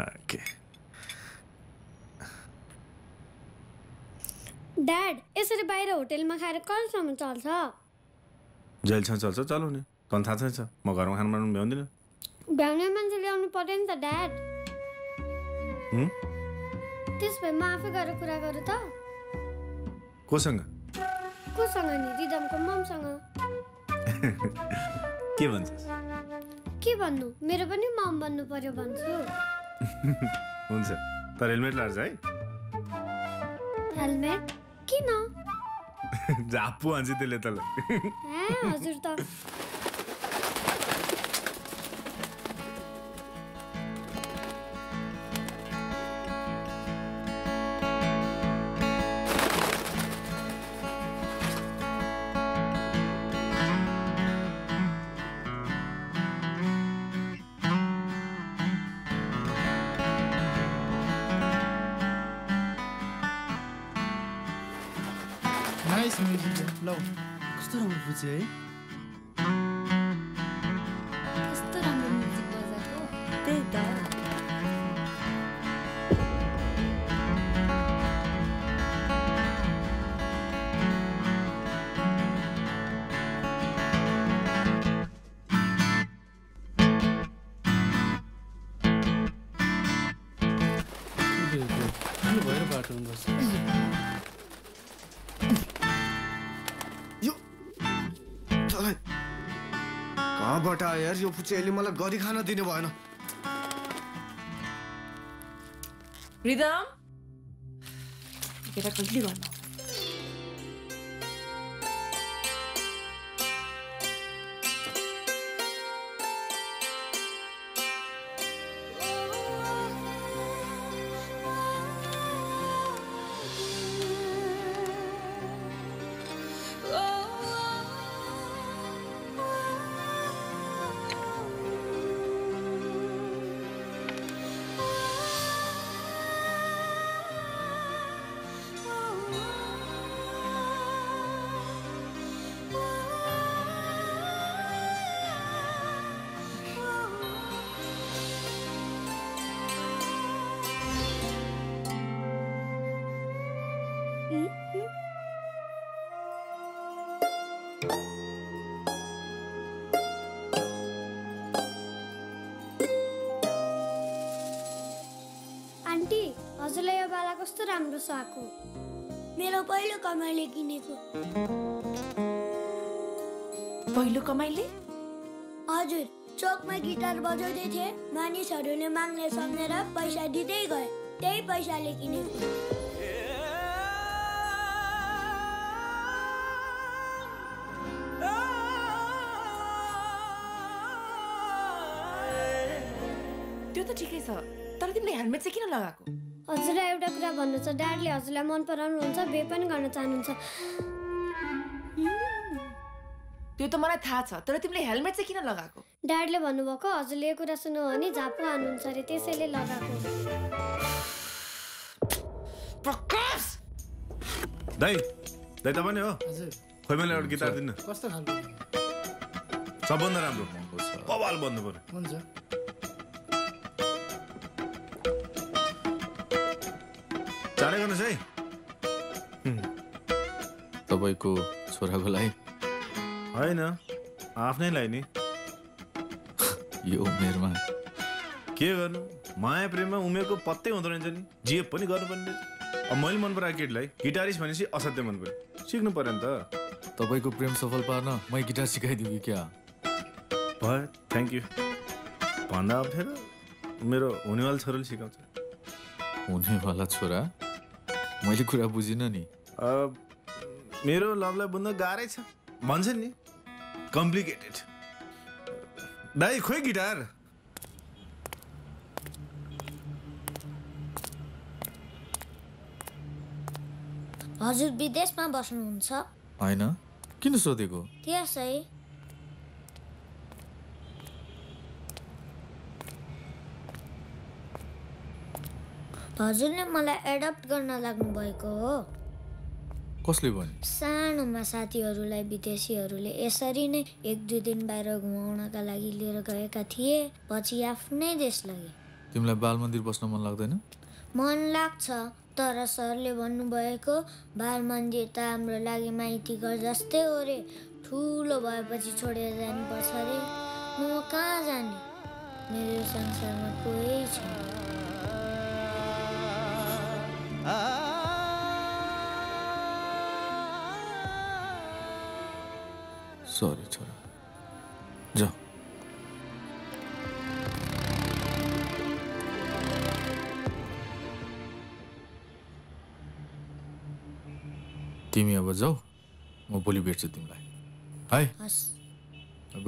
ओके। ड्याड, यसरी बाहिर होटेलमा खाएर कलसम्म चल्छ? जेलसम्म चल्छ। चलाउने तन थाहा छैन, म घरमा खान बनाउनु भ्याउँदिन। भ्याउने मान्छे ल्याउनु पर्दैन त ड्याड। त्यस भए म आफै गएर कुरा गरौँ त। कोसँग? कोसँग नि, रिदमको ममसँग। के भन्छस्? के भन्नु, मेरो पनि मम बन्नु पर्यो भन्छु। हुन्छ, तर हेलमेट लाएर है। हेलमेट किन? झापु भन्छ त्यसले त। हजुर त। बटा यार, यो फुचेली मलाई गरी खान दिने भएन। रिदम, केटा कहिले गर्नु? कस्तो राम्रो साको, मेरो पहिलो कमाइले किनेको। पहिलो कमाइले? हजुर, चोकमा गिटार बजाउँदै थिए, मानिसहरूले माग्ने सम्झेर पैसा दिँदै गए, त्यही पैसाले किनेको। त्यो त ठिकै छ, तर तिमीले हेलमेट चाहिँ किन लगाएको? हजुरलाई एउटा कुरा भन्नु छ, ड्याडले हजुरलाई मन पराउनुहुन्छ, बे पनि गर्न चाहनुहुन्छ। त्यो त मलाई थाहा छ, तर तिमीले हेलमेट चाहिँ किन लगाएको? ड्याडले भन्नुभएको हजुरले यो कुरा सुन्नु हो नि, झापु हान्नुहुन्छ अरे, त्यसैले लगाएको। प्रकाश दाइ दाइ तपाईं हो हजुर खोइमेल एउटा गिटार दिनु कस्तो खालको सबभन्दा राम्रो बवाल बन्नु पर्यो हुन्छ चाँडै गर्नुस् है तपाईको छोराको लागि हैन आफ्नैलाई नि यो उमेरमा के गर्नु माया प्रेममा उमेरको पत्तै हुँदैन रहेछ नि जे पनि गर्नुपर्ने अब मैले मन पराएको केटीलाई गिटारिस्ट भनेपछि असाध्यै मन पर्यो सिक्नु पर्यो नि त तपाईको प्रेम सफल पार्न म गिटार सिकाइदिउ कि क्या भाइ थ्यांक यू भन्दा फेर मेरो हुनेवाला छोराले सिकाउँछ हुनेवाला छोरा मैले कुरा बुझिनँ नि मेरो लभलाई बुझ्न गाह्रै छ भन्छ नि कम्प्लिकेटेड दाइ खोइ गिटार हजुर विदेशमा बस्नुहुन्छ हैन किन सोधेको त्यसै हजुरले मलाई एडप्ट गर्न लाग्नु भएको हो कसले भन्यो सानोमा साथीहरूलाई विदेशीहरूले यसरी नै एक दुई दिन बाहिर घुमाउनका लागि लिएर गएका थिए पछि आफ्नै देश लगे तिमीलाई बाल मन्दिर बस्न मन लाग्दैन मन लाग्छ तर सरले भन्नुभएको बाल मन्दिर त हाम्रो लागि माइती घर जस्तै हो रे ठुलो भएपछि छोडेर जानुपर्छ रे म कहाँ जाने मेरो संसारमा कोही छैन सॉरी छोरा जाओ तिमी अब जाओ म भोलि भेट्छु तिमीलाई हाय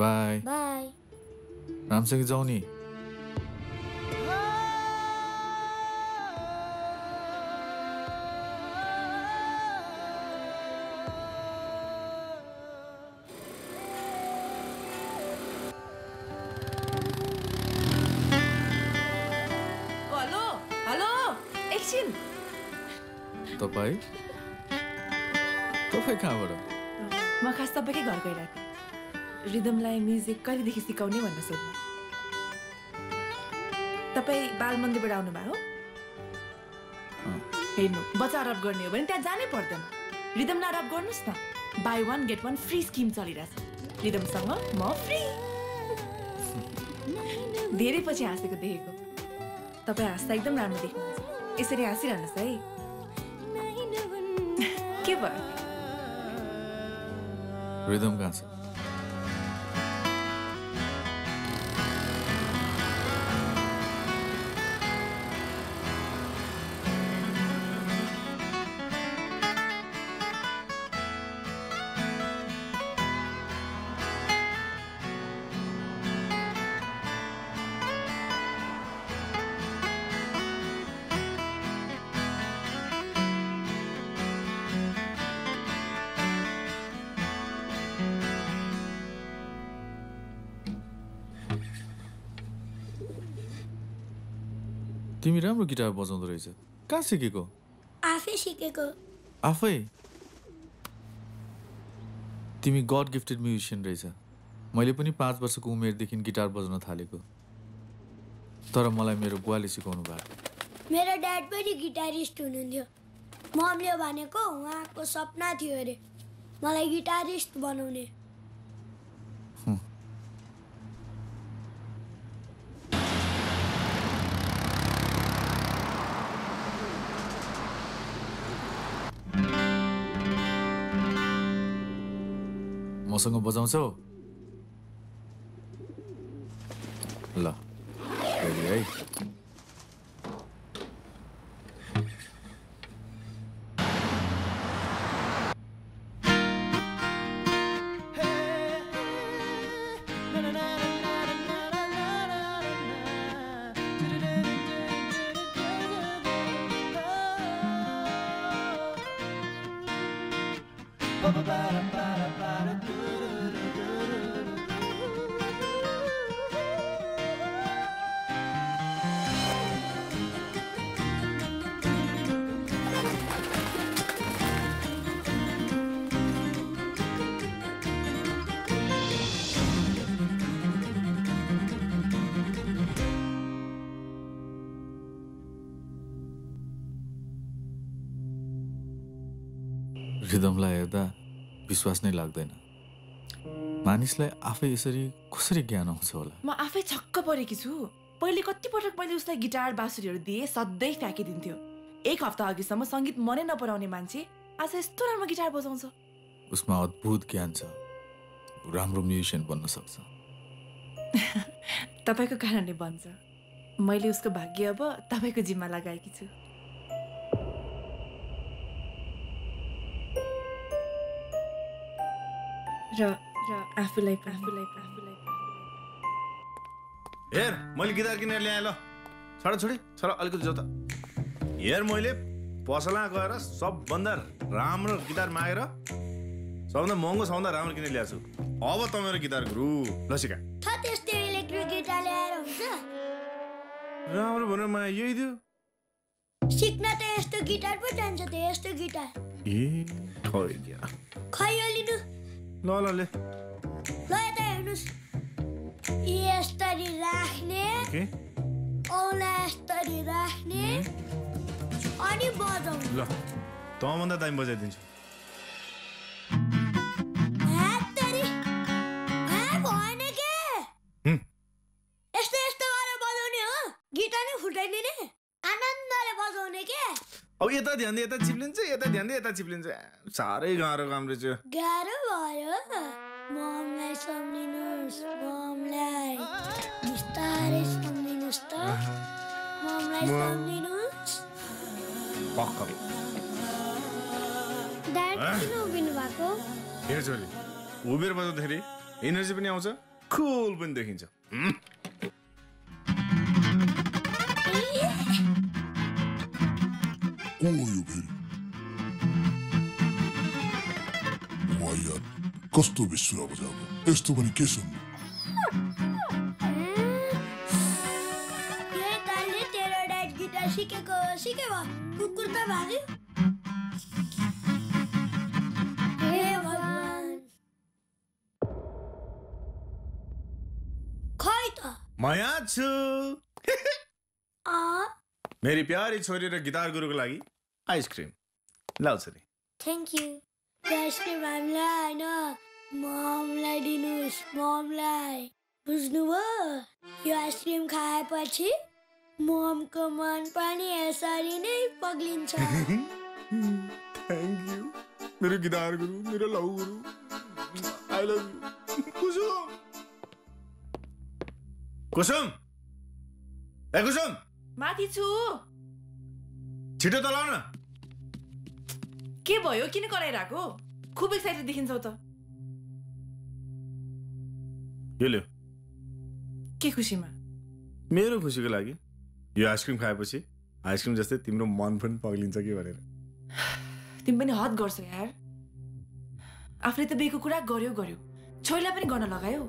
बाय बाय रामसँग जाऊ नि रिदमलाई म्युजिक कहिलेदेखि सिकाउने भन्न सोध्नु तपाईँ बाल मन्दिरबाट आउनुभयो हेर्नु बच्चा रप गर्ने हो भने त्यहाँ जानै पर्दैन रिदम नरप गर्नुहोस् न buy one get one free scheme चलिरहेछ रिदमसँग म फ्री धेरै पछि हाँसेको देखेको तपाईँ हाँस्दा एकदम राम्रो देख्नुहुन्छ यसरी हाँसिरहनुहोस् है के भयो रिदम कहाँ छ तिमी राम्रो गिटार बजाउँदो रहेछ कहाँ सिकेको आफै सिकेको आफै तिमी गॉड गिफ्टेड म्युजिशियन रहेछ मैले पनि 5 वर्षको उमेरदेखि गिटार बजाउन थालेको तर मलाई मेरो बुवाले सिकाउनु भयो मेरो ड्याड पनि गिटारिस्ट हुनुहुन्थ्यो मम्मीले भनेको उहाँको सपना थियो अरे मलाई गिटारिस्ट बनाउने मसँग बजाउँछौ ल है रिदमलाई हेर्दा विश्वास नै लाग्दैन। मानिसलाई आफै यसरी कसरी ज्ञान आउँछ होला? म आफै छक्क परेकी छु। पहिले कति पटक मैले उसलाई गिटार बाँसुरीहरू दिए, सधैँ फ्याँकिदिन्थ्यो। एक हप्ता अघिसम्म सङ्गीत मनै नपराउने मान्छे आज यस्तो राम्रो गिटार बजाउँछ। उसमा अद्भुत ज्ञान छ, राम्रो म्युजिसियन बन्न सक्छ। तपाईको कारणले बन्छ। मैले उसको भाग्य अब तपाईको जिम्मा लगाएकी छु। र आफूलाई हेर, मैले गिटार किनेर ल्याएँ। ल छोडा छोडी छोडा, अलिकति जो त हेर, मैले पसला गएर सबभन्दा राम्रो गिटार मागेर सबभन्दा महँगो सबभन्दा राम्रो किनेर ल्याएको छु। अब त मेरो गिटार गुरु लसिका त्यस्तै इलेक्ट्रिक गिटार ल्याएर हुन्छ राम्रो भनेर मलाई यही दियो। सिक्न त यस्तो गिटार पो जान्छ त, यस्तो गिटार। ए खै लिनु ल ल ले ल यता हेर्नुहोस्। यसरी राख्ने औला यसरी राख्ने अनि बजाउनु। ल त भन्दा दामी बजाइदिन्छु। यस्तो यस्तो गरेर बजाउने हो, गिटार नै फुटाइदिने, आनन्दले बजाउने के। अब यता ध्यान दिए यता चिप्लिन्छ, यता ध्यान दिए यता चिप्लिन्छ। साह्रै गाह्रो काम रहेछ। गाह्रो भयो। ममलाई सम्झिनुहोस्, ममलाई बिस्तारै सम्झिनुहोस् त, ममलाई सम्झिनुहोस्। पक्का ड्याड किन उभिनु भएको? हेर छोरी, उभिएर बजाउँदाखेरि एनर्जी पनि आउँछ, कुल पनि देखिन्छ। कस्तो विश्व बजाएको, यस्तो पनि के सुन्नु? तेरो ड्याड गिटार सिकेको सिके भयो, कुकुर त भाग्यो। खै त माया छु। मेरी प्यारी छोरी र गिटार गुरुको लागि आइसक्रिम लाउ छोरी। Thank you. आइसक्रिम हामीलाई होइन, ममलाई दिनुहोस्, ममलाई। बुझ्नुभयो? यो आइसक्रिम खाएपछि ममको मन पनि यसरी नै पग्लिन्छ। थ्याङ्क यू मेरो गिटार गुरु, मेरो लौ गुरु। I love you Kusum. Kusum ए कुसुम, माथि छु। छिटो त लाउन। के भयो, किन कराइरहेको? खुब एक्साइटेड देखिन्छौ त। यो ल्यो। के खुसीमा? मेरो खुसीको लागि यो आइसक्रिम खाएपछि आइसक्रिम जस्तै तिम्रो मन पनि पग्लिन्छ कि भनेर। तिमी पनि हद गर्छौ यार। आफूले त बेको कुरा गर्यो, छोरीलाई पनि गर्न लगायो।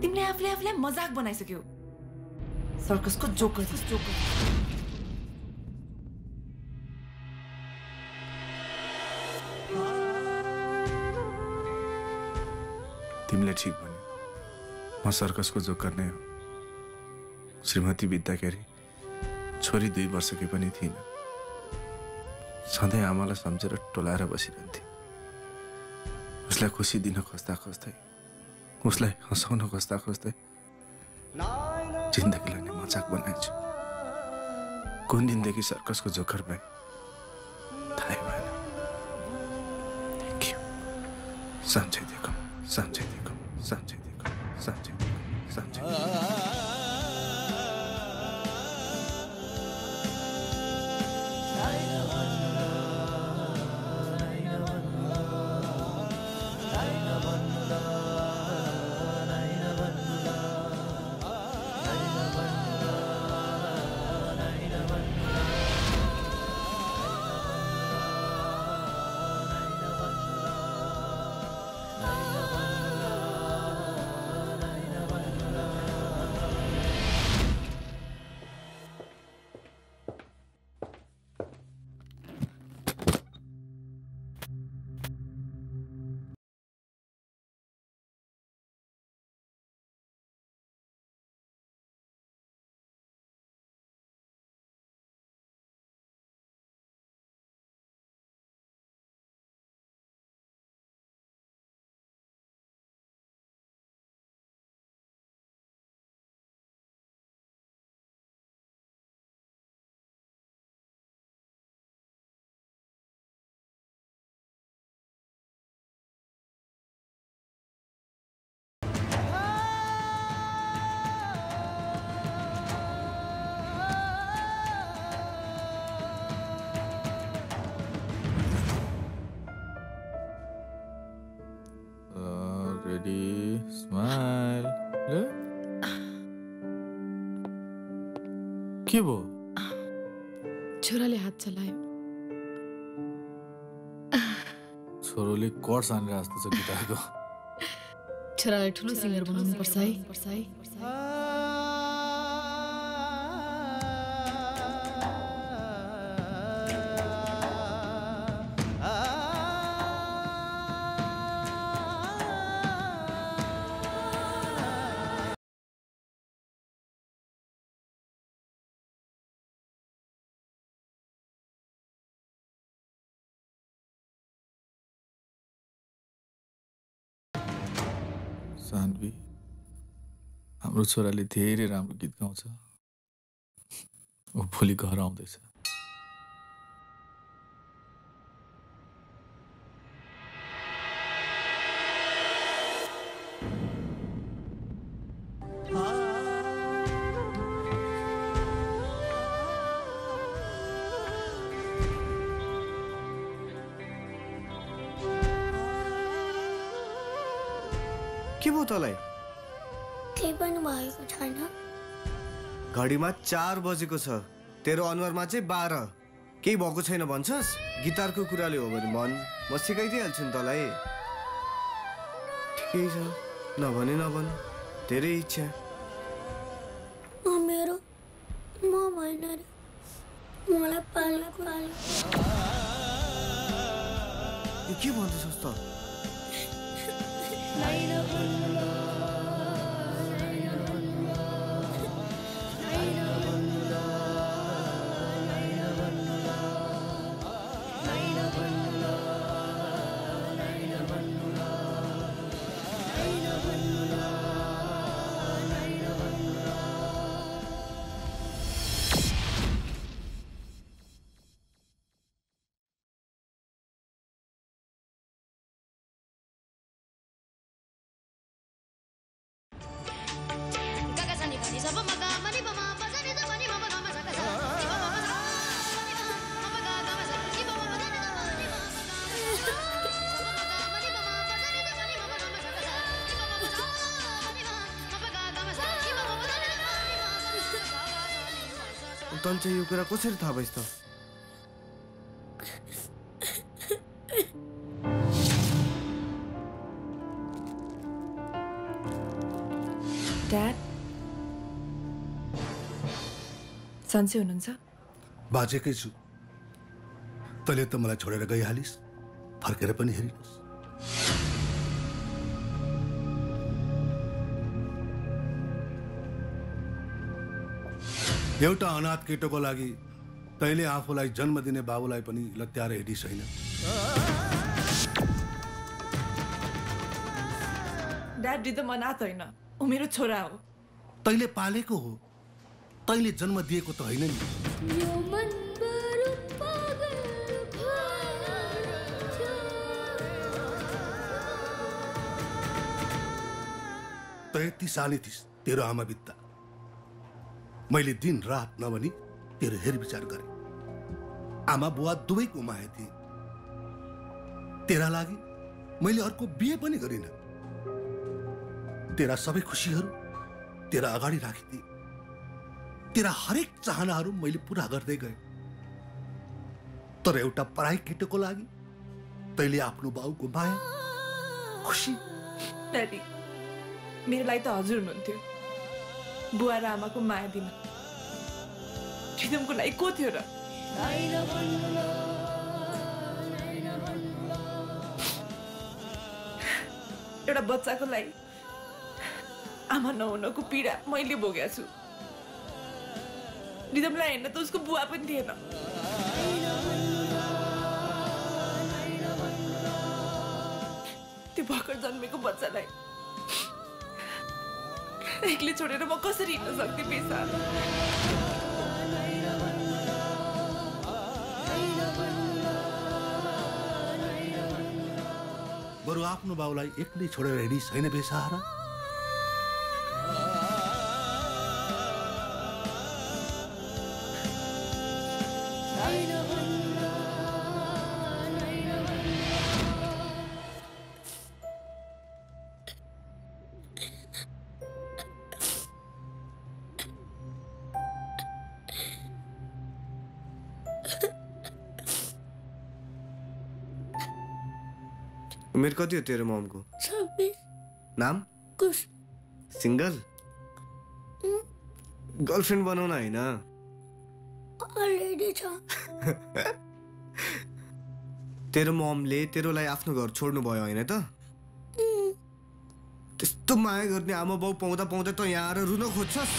तिमीले आफूलाई मजाक बनाइसक्यौ। सर्कसको जोकर जोकर। तिमीले ठिक भन्यो, म सर्कसको जोकर नै हो। श्रीमती बित्दाखेरि छोरी 2 वर्षकै पनि थिइन। सधैँ आमालाई सम्झेर टोलाएर बसिरहन्थे। उसलाई खुसी दिन खोज्दा खोज्दै, उसलाई हँसाउन खोज्दा खोज्दै जिन्दगीलाई नै मजाक बनाएछु। कुन दिनदेखि सर्कसको जोकर भए थाहै भएन। सम्झिदिएको सम्झिदिएको सम्झिदिएको सम्झिदिएको सम्झिदिएको। Smile. Look. क्या वो? छोरा ले हाथ चलाए। छोरो ले कॉर्ड साने रास्ते से गिटार को। छोरा ले ठुलो सिंगर बनूं परसाई। सान्वी, हाम्रो छोराले धेरै राम्रो गीत गाउँछ। ऊ भोलि घर आउँदैछ। घडीमा 4 बजेको छ। तेरो अनुहारमा चाहिँ 12। केही भएको छैन भन्छस्? गिटारको कुराले हो भने मन म सिकाइदिइहाल्छु नि तलाई। ठिकै छ, नभने नभन, तेरै इच्छा। मेरो म भएन रे, मलाई पाल्नको आलो। के भन्छस् त? यो कुरा कसरी थाहा भएछ त? ड्याड सन्चै हुनुहुन्छ? बाजेकै छु। तैँले त मलाई छोडेर गइहालिस्, फर्केर पनि हेरिनुहोस्। एउटा अनाथ केटोको लागि तैँले आफूलाई जन्म दिने बाबुलाई पनि लत्याएर हिँडिस् हैन? ड्याडी त म अनाथ होइन, ऊ मेरो छोरा हो। तैँले पालेको हो, तैँले जन्म दिएको त होइन नि। तँ यति सानै थिइस्, तेरो आमा बित्दा मैले दिन रात नभनी तेरो हेरविचार गरे। आमा बुवा दुवैको माया थिए। तेरा लागि मैले अर्को बिहे पनि गरिनँ। तेरा सबै खुसीहरू तेरा अगाडि राखिदिए। तेरा हरेक चाहनाहरू मैले पुरा गर्दै गएँ। तर एउटा पराई केटोको लागि तैँले आफ्नो बाउको माया खुसी। ड्याडी मेरो लागि त हजुर हुनुहुन्थ्यो, बुवा र आमाको माया दिन प्रियमको लागि को थियो र? एउटा बच्चाको लागि आमा नहुनको पीडा मैले भोगेको छु। प्रियमलाई हेर्न त उसको बुवा पनि थिएन। त्यो भर्खर जन्मेको बच्चालाई एक्लै छोडेर म कसरी हिँड्न सक्थेँ? पेसा बरु आफ्नो बाउलाई एक्लै छोडेर हिँडिस् होइन बेसहारा? उमेर कति हो तेरे मम को? 26। नाम? कुश। सिंगल? गर्लफ्रेन्ड बनाउन हैन? अलरेडी छ। तेरो ममले तेरोलाई आफ्नो घर छोड्नु भयो हैन त? त्यस्तो माया गर्ने आमा बाउ पाउँदा पाउँदा त यहाँ आएर रुन खोज्छस्?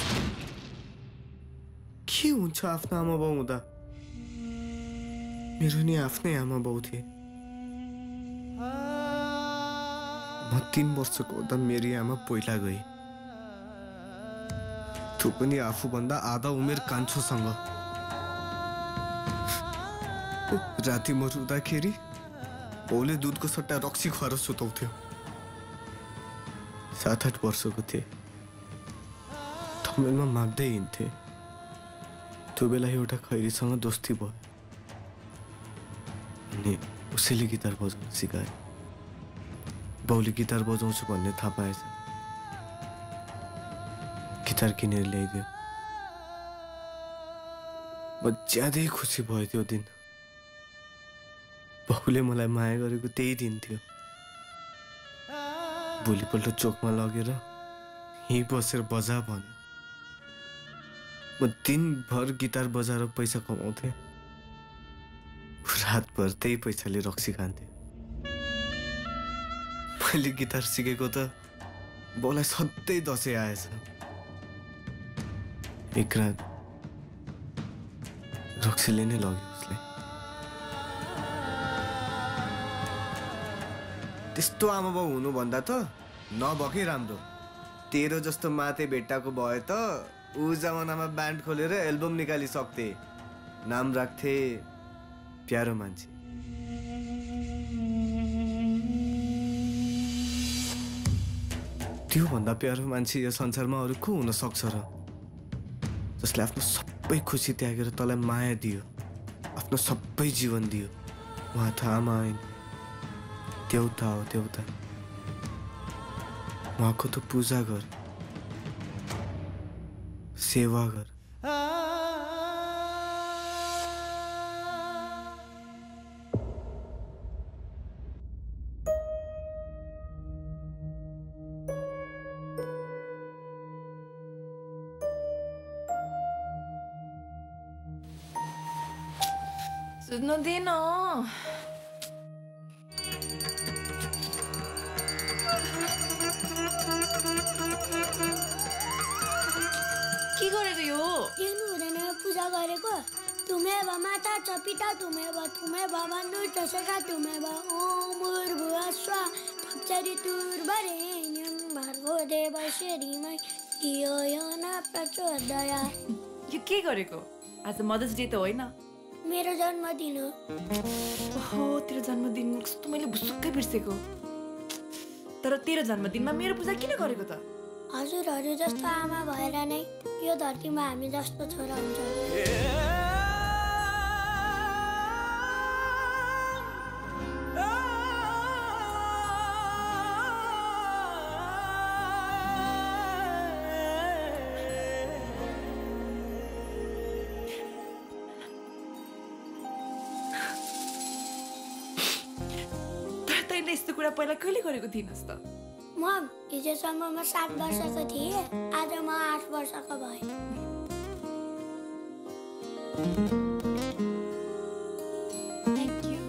के हुन्छ आफ्नो आमा बाउ हुँदा? मेरो नि आफ्नै आमा बाउ थिए। म 3 वर्षको हुँदा मेरी आमा पहिला गई। तू पनि आफू भन्दा आधा उमेर कान्छोसँग। राति म रुँदाखेरि बाउले दुधको सट्टा रक्सी खुवाएर सुताउँथ्यो। 7-8 वर्षको थिएँ। थमेलमा माग्दै हिँड्थे। त्यो बेला एउटा खैरीसँग दोस्ती भयो। अनि उसैले गिटार बजाउन सिकायो। बाउले गिटार बजाउँछु भन्ने थाहा पाएछ। गिटार किनेर ल्याइदियो। म ज्यादै खुसी भएँ त्यो दिन। बाउले मलाई माया गरेको त्यही दिन थियो। भोलिपल्ट चोकमा लगेर यहीँ बसेर बजा भन्यो। म दिनभर गिटार बजाएर पैसा कमाउँथेँ। रातभर त्यही पैसाले रक्सी खान्थेँ। मैले गिटार सिकेको त बाउलाई सधैँ दसैँ आएछ। एक रात रक्सीले नै लग्यो। त्यस्तो आमा बाउ हुनु भन्दा त नभकै राम्रो। तेरो जस्तो माते भेट्टाको भए त ऊ जमानामा ब्यान्ड खोलेर एल्बम निकालिसक्थे। नाम राख्थे प्यारो मान्छे। त्यो भन्दा प्यारो मान्छे यो संसारमा अरू को हुन सक्छ र? जसले आफ्नो सबै खुसी त्यागेर तँलाई माया दियो, आफ्नो सबै जीवन दियो। उहाँ त आमा आइन्। देवता हो देवता। उहाँको त पूजा गर, सेवा गर। सुत्नु दिन पिता तुम्हें बाबा नो चसका तुम्हें बा ओमर बुआ स्वा थपचरी तुर बरे यंग भार्गो देव श्री मई यो यो ना प्रचोदया। यो के गरेको? आज मदर्स डे त होइन। मेरो जन्मदिन हो। हो तेरो जन्मदिन त मैले भुसुक्कै बिर्सेको। तर तेरो जन्मदिनमा मेरो पूजा किन गरेको त? हजुरहरु जस्तो आमा भएर नै यो धरतीमा हामी जस्तो छोरा हुन्छ। पहिला कहिले गरेको थिइनस् त? मम, हिजोसम्म म 7 वर्षको थिएँ। आज म 8 वर्षको भएँ। Thank you.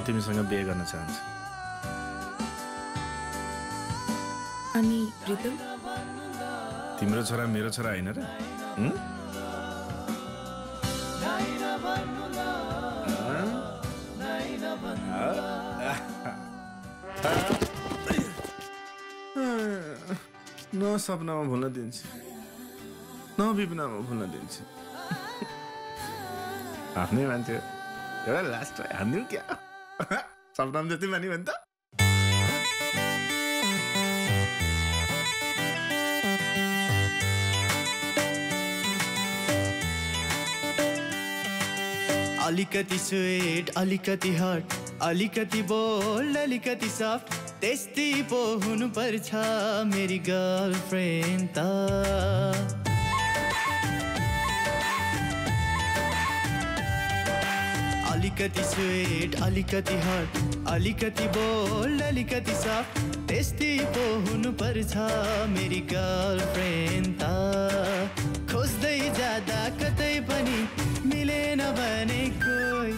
तिमीसँग बिहे गर्न चाहन्छु। अनि प्रीतम तिम्रो छोरा मेरो छोरा हैन र? न सपनामा भुल्न दिन्छु, न विपनामा भुल्न दिन्छु। आफ्नै मान्छे एउटा लास्ट हान्दिउँ क्या? सपनाम जति मानी भन्दा Alikati sweet, alikati hot, alikati bold, alikati soft. Tasty pohun par tha meri girlfriend ta. Alikati sweet, alikati hot, alikati bold, alikati soft. Tasty pohun par tha meri girlfriend ta. Khojde jada katay pani mile na bane koi.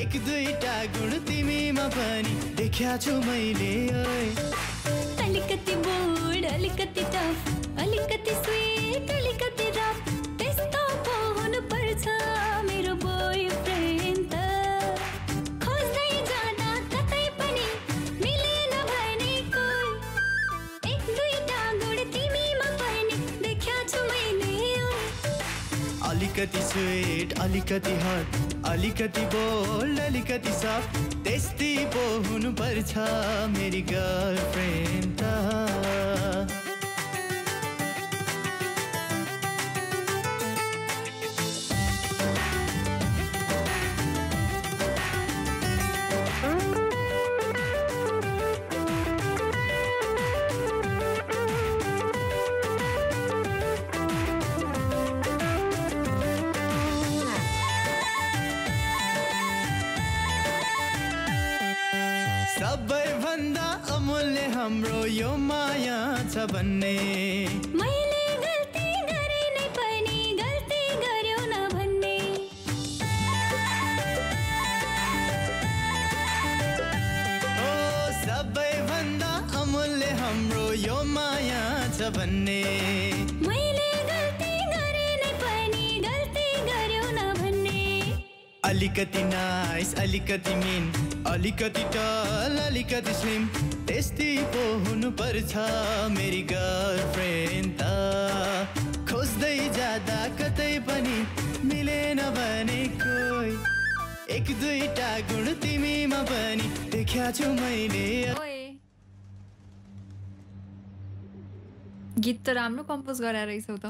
Ek duita gun timi ma pani dekhya chu maile oi. Alikati bold, alikati tough, alikati sweet, alikati rough. Tasty pohun par tha mero boyfriend. Alikati sweet, alikati hot, alikati bold, alikati soft. Tasty pohun par tha meri girlfriend ta. हमरो यो माया छ भन्ने मैले गल्ती गरे नै पनि गल्ती गर्यो न भन्ने. ओ सबैभन्दा अमूल्य हाम्रो यो माया छ भन्ने मैले गल्ती गरे नै पनि गल्ती गर्यो न भन्ने. अलिकति नाइस, अलिकति मिन, अलिकति टल, अलिकति स्लिम. टेस्टी पोहुन पर था मेरी गर्लफ्रेंड ता. खोज्दै जाँदा कतै पनि मिलेन भने कोही. एक दुईटा गुण तिमीमा पनि देख्या छु मैले. गीत त राम्रो कम्पोज गराएर रहेछौ त.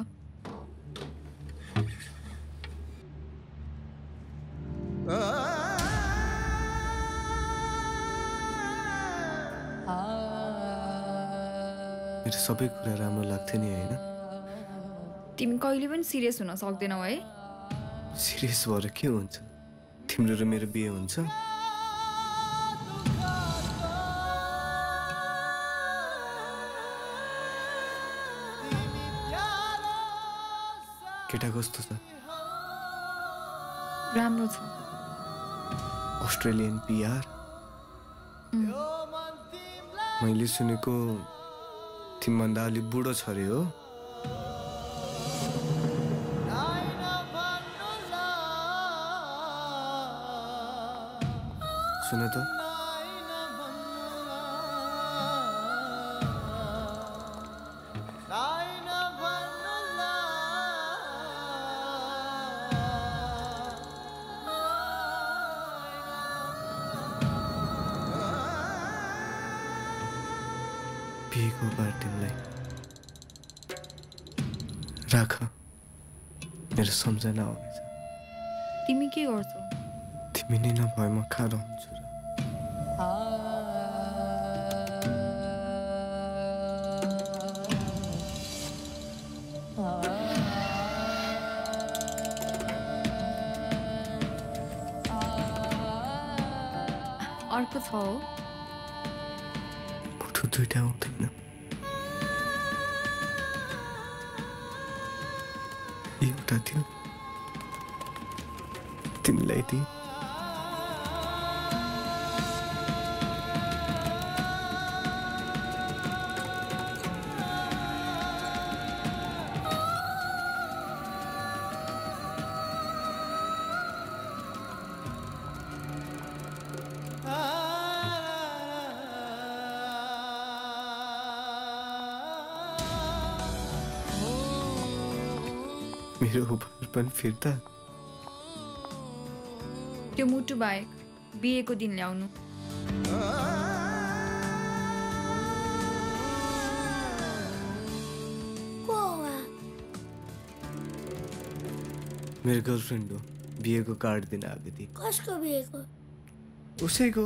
मेरो सबै कुरा राम्रो लाग्थ्यो नि हैन. तिमी कहिले पनि सिरियस हुन सक्दैनौ है. सिरियस भएर के हुन्छ. तिम्रो र मेरो बिहे हुन्छ. केटा कस्तो छ. राम्रो छ. अस्ट्रेलियन पीआर मैले सुनेको तिमीभन्दा अलिक बुढो छोरी हो. सुन त राख मेरो सम्झना आउँछ. तिमी के गर्छौ. तिमी नै नभए म कहाँ रहन्छु र. अर्को छ हो. मुटु दुईटा आउँदैन. एउटा थियो तिमीलाई दिएँ. मेरो उपहारपन फिर्ता. त्यो मुटु बाहेक बिहेको दिन ल्याउनु. मेरो गर्लफ्रेन्ड हो बिहे को काट दिन आगदी कसको बिहेको उसैको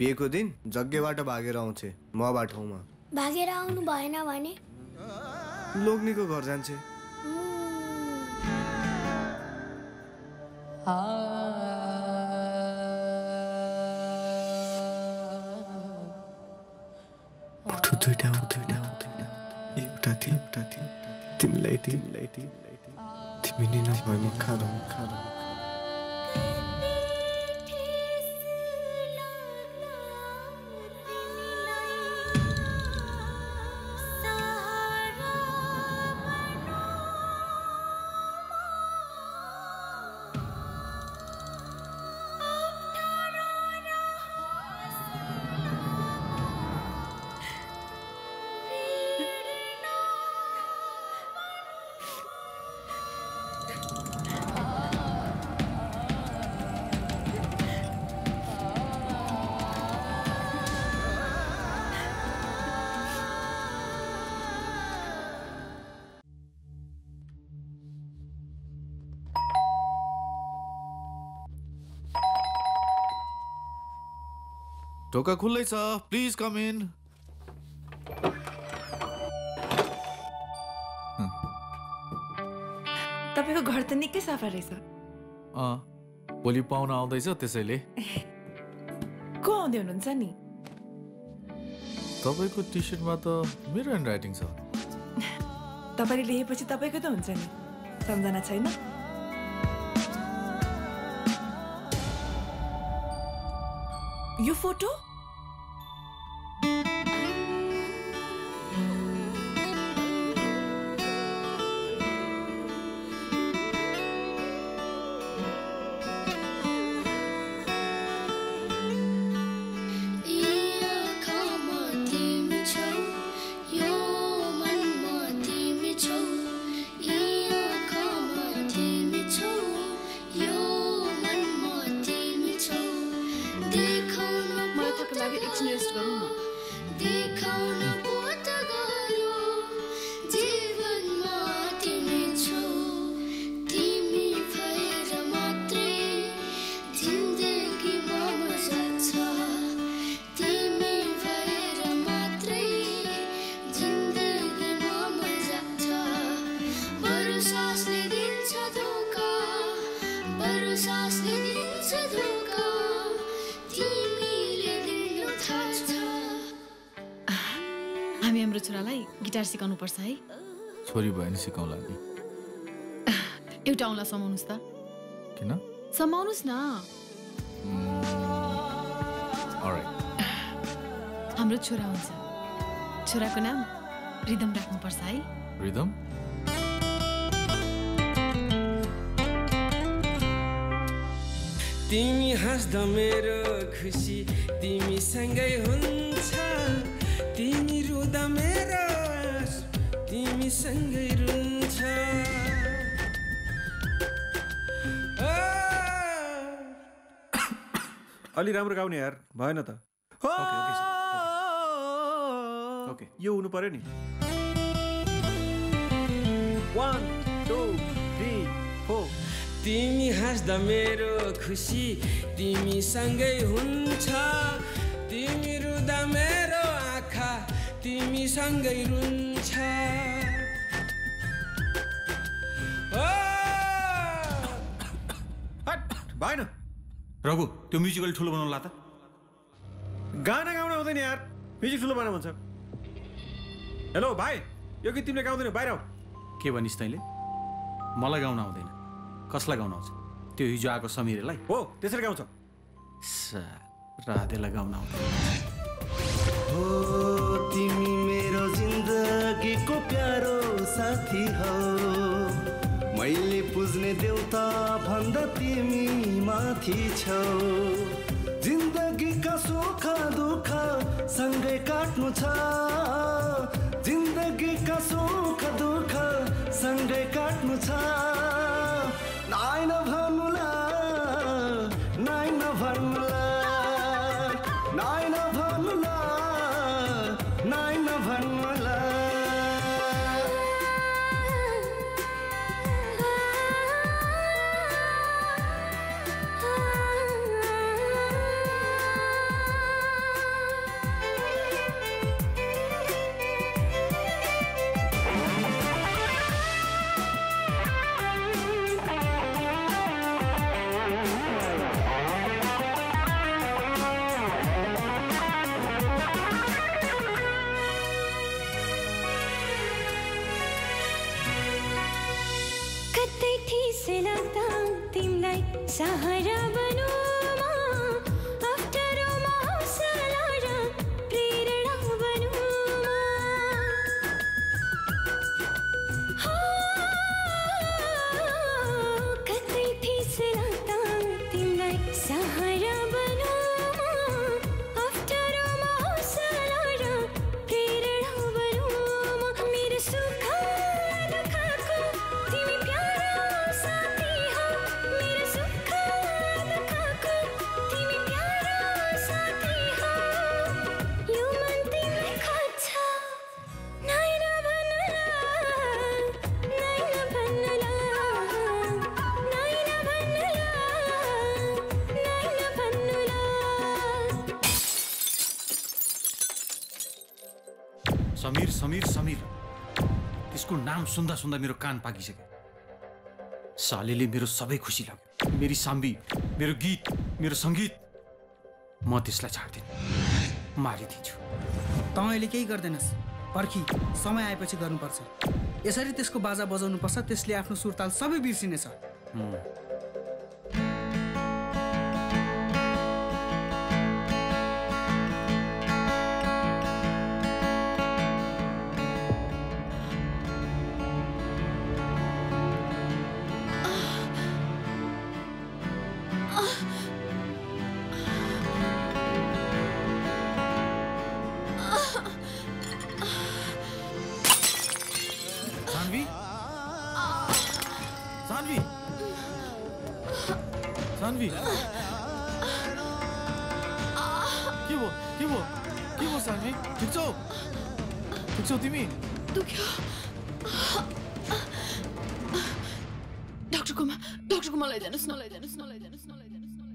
बिहेको दिन जग्गेबाट भागेर आउँछ म बाटोमा भागेर आउनु भएन भने लोग्नेको घर जान्छ तिमीलाई ढोका खुल्लै छ प्लिज कम इन तपाईको घर त निकै सफा रहेछ भोलि पाउनु आउँदैछ त्यसैले को आउँदै हुनुहुन्छ नि तपाईको टी-शर्टमा त मेरो ह्यान्ड राइटिङ छ तपाईले लेखेपछि तपाईको त हुन्छ नि सम्झना छैन यो फोटो सिकाउनु पर्छ है छोरी भएन सिकाउला नि एउटा औला समाउनुस् त किन समाउनुस् न अलराइट हाम्रो छोरा हुन्छ छोराको नाम रिदम राख्नु पर्छ है रिदम तिमी हाँस्दा मेरो खुसी तिमी सँगै हुन्छ तिमी रुदा मेरो तिमी सँगै रुन्छ अलि राम्रो गाउने यार भएन त ओके ओके यो हुनु पर्यो नि 1 2 3 4 तिमी हाँस्दा मेरो खुसी तिमी सँगै हुन्छ तिमी रुदा मेरो आँखा तिमी सँगै रुन्छ भएन रघु त्यो म्युजिकल ठुलो बनाउनु ला त गाना गाउन हुँदैन यार म्युजिक ठुलो बनाउनु हुन्छ हेलो भाइ यो गीत तिमीले गाउँदैन बाहिर आऊ के भनिस् तैँले मलाई गाउन आउँदैन कसलाई गाउन आउँछ त्यो हिजो आएको समीरलाई हो त्यसरी गाउँछ राधेलाई गाउन आउँदैन तिमी मेरो जिंदगी को प्यारो साथी हो मैले पुज्ने देवता भन्दा तिमी माथि छौ जिंदगी का सुख दुख सँगै काट्नु छ जिंदगी का सुख दुख सँगै काट्नु छ नाइ नभन्नु ला नाइ नभन्नु ला नाइ नभन्नु ला नाइ नभन्नु ला समीर समीर समीर, इसको नाम सुन्दा सुन्दा मेरो कान पाकिसक्यो। सालेले मेरो सबै खुसी लाग्यो, मेरी साम्बी, मेरो गीत, मेरो संगीत। म त्यसलाई छाड्दिन, मारिदिन्छु। तँले केही गर्दैनस्, पर्खी समय आएपछि गर्नुपर्छ। यसरी त्यसको बाजा बजाउनु पर्छ, त्यसले आफ्नो सुरताल सबै बिर्सिनेछ।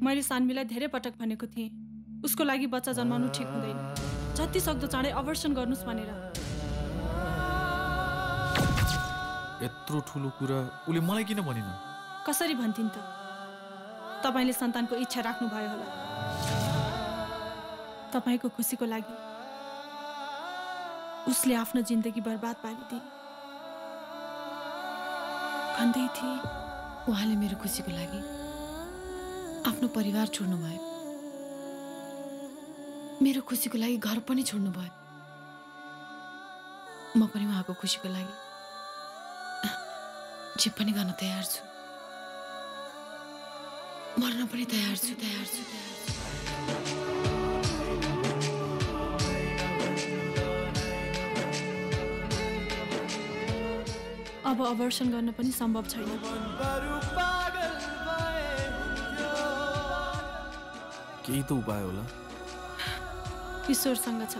मैले सानमीलाई धेरै पटक भनेको थिएँ, उसको लागि बच्चा जन्माउनु ठिक हुँदैन, जति सक्दो चाँडै अबर्सन गर्नुस् भनेर। यत्रो ठुलो कुरा उले मलाई किन भनिन? कसरी भन्थिन् त? तपाईले सन्तानको इच्छा राख्नु भयो होला, तपाईको खुसीको लागि उसले आफ्नो जिन्दगी बर्बाद पारिदिए। भन्दै थिए उहाँले मेरो खुसीको लागि आफ्नो परिवार छोड्नु भयो, मेरो खुसीको लागि घर पनि छोड्नु भयो। म पनि उहाँको खुसीको लागि जे पनि गर्न तयार छु, मर्न पनि तयार छु। अब अबर्सन गर्न पनि सम्भव छैन। केही त उपाय होला, ईश्वरसँग छ।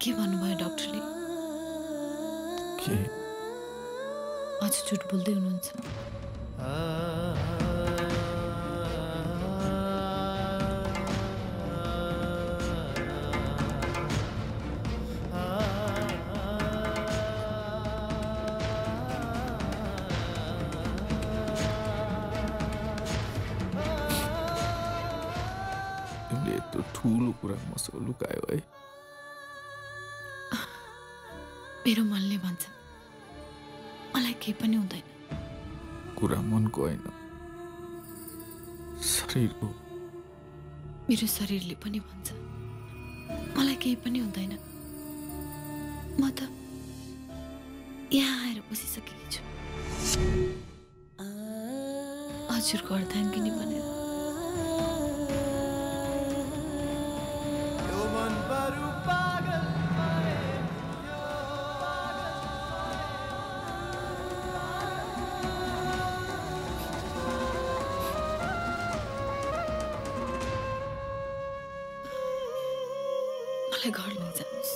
के भन्नुभयो डाक्टरले? के आज झुट बोल्दै हुनुहुन्छ? तिमीले यत्रो ठुलो कुरा मसँग लुकायो है? मेरो मनले भन्छ, मलाई केही पनि हुँदैन। कुरा मनको होइन, शरीरको। मेरो शरीरले पनि भन्छ, मलाई केही पनि हुँदैन। म त यहाँ आएर बसिसकेकी छु। आज रिकॉर्ड थैंक यू नहीं बनेगा। God knows us.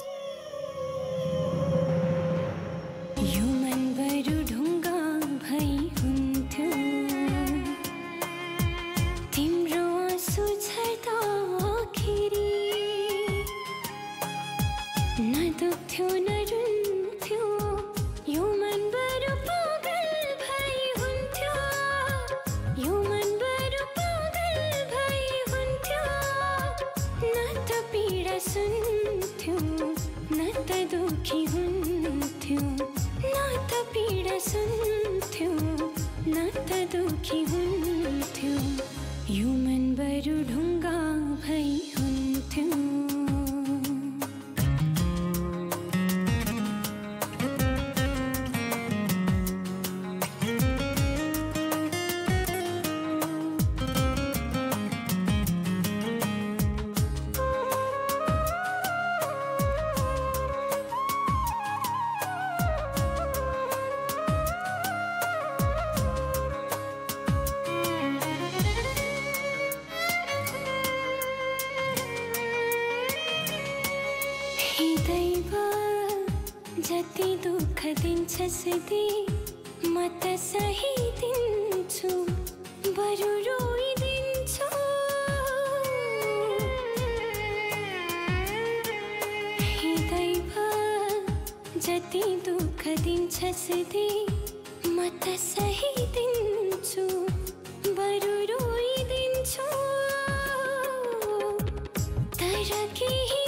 जति दुःख दिन्छ सधैँ म त सही दिन्छु, बरु रोइदिन्छु। हे दैव जति दुःख दिन्छ सधैँ म त सही दिन्छु, बरु रोइदिन्छु। तर केही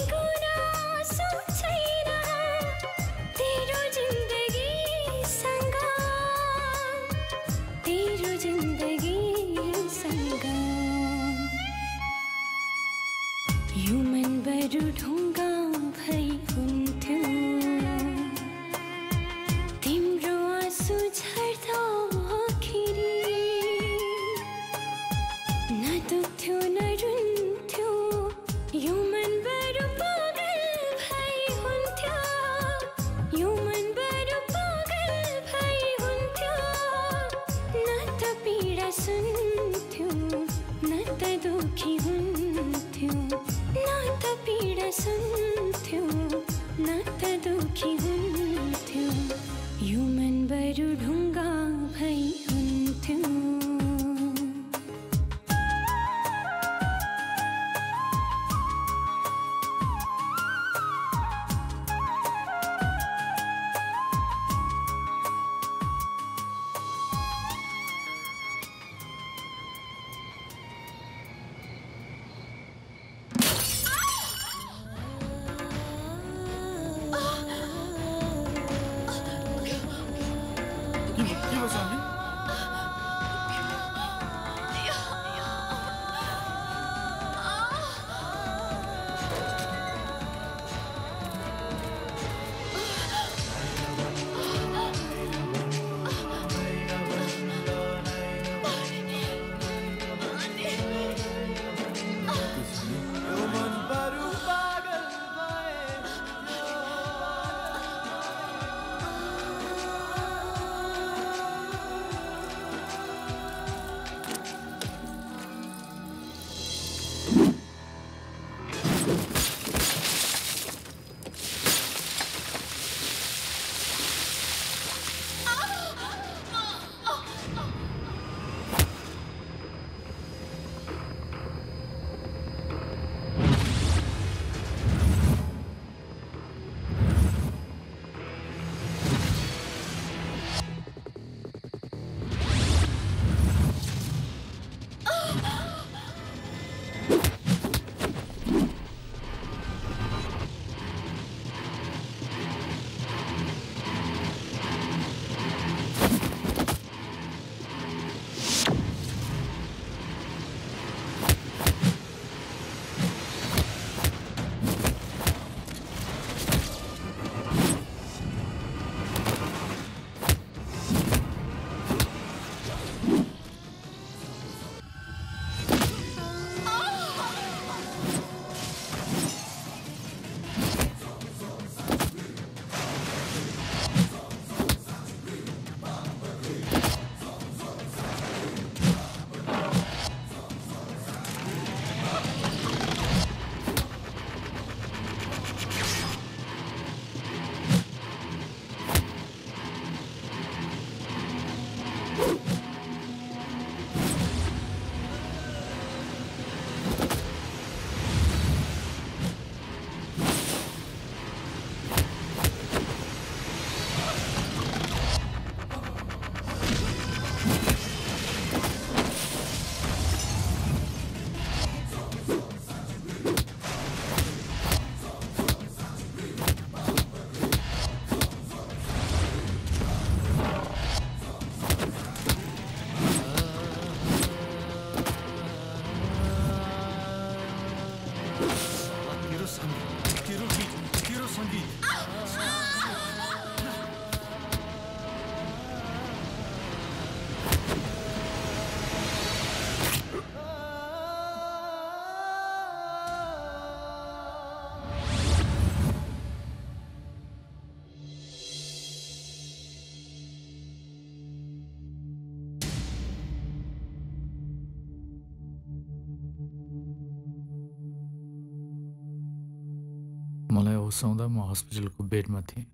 मलाई ओसाउँदा म अस्पतालको बेडमा थिएँ।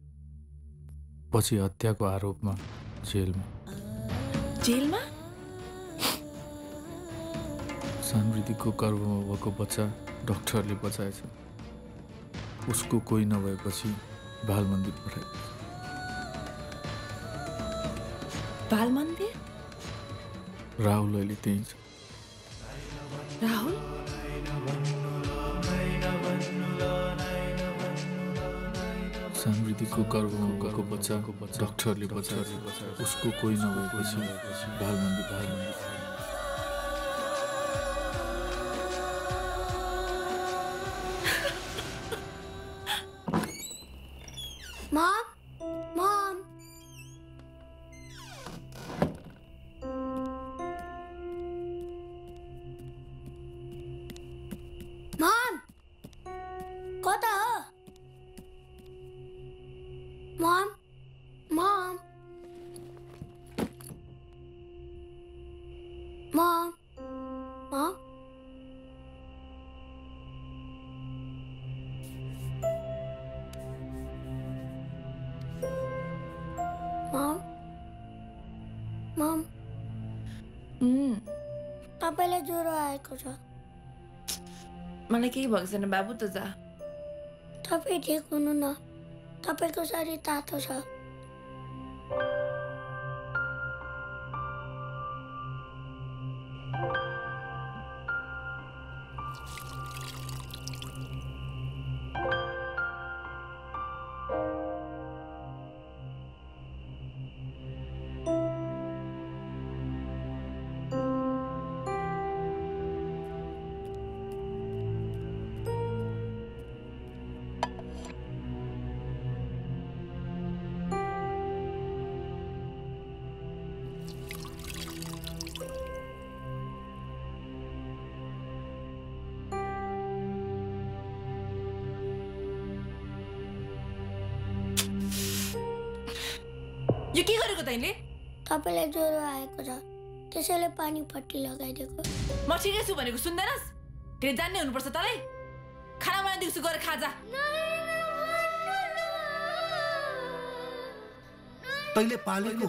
पछि हत्याको आरोपमा जेलमा। जेलमा? सानवृद्धिको गर्भमा भएको बच्चा डाक्टरले बचाएछ। उसको कोही नभएपछि बालमन्दिर पठाए। बालमन्दिर? राहुल अहिले त्यहीँ छ। राहुल? सानवृद्धिको गर्भको बच्चाको डाक्टरले बचाएर उसको कोही नभएपछि बालमन्दिर। Mom, Mom. Mom. कता हो? Mom, Mom, Mom, Mom. Mom, Mom. Papa le joro aeko cha. Mala kehi bhako chaina babu ta ja. Tapai thik hunu na. तपाईको शरीर तातो छ। यो के गरेको तैले? तपाईलाई ज्वरो आएको छ। त्यसैले पानी पट्टी लगाइदेको। म ठिकै छु भनेको सुन्दैनस्? फेरि जान्ने हुनुपर्छ तलाई। खाना बनाइदिन्छु गएर खा जा। तैले पालेको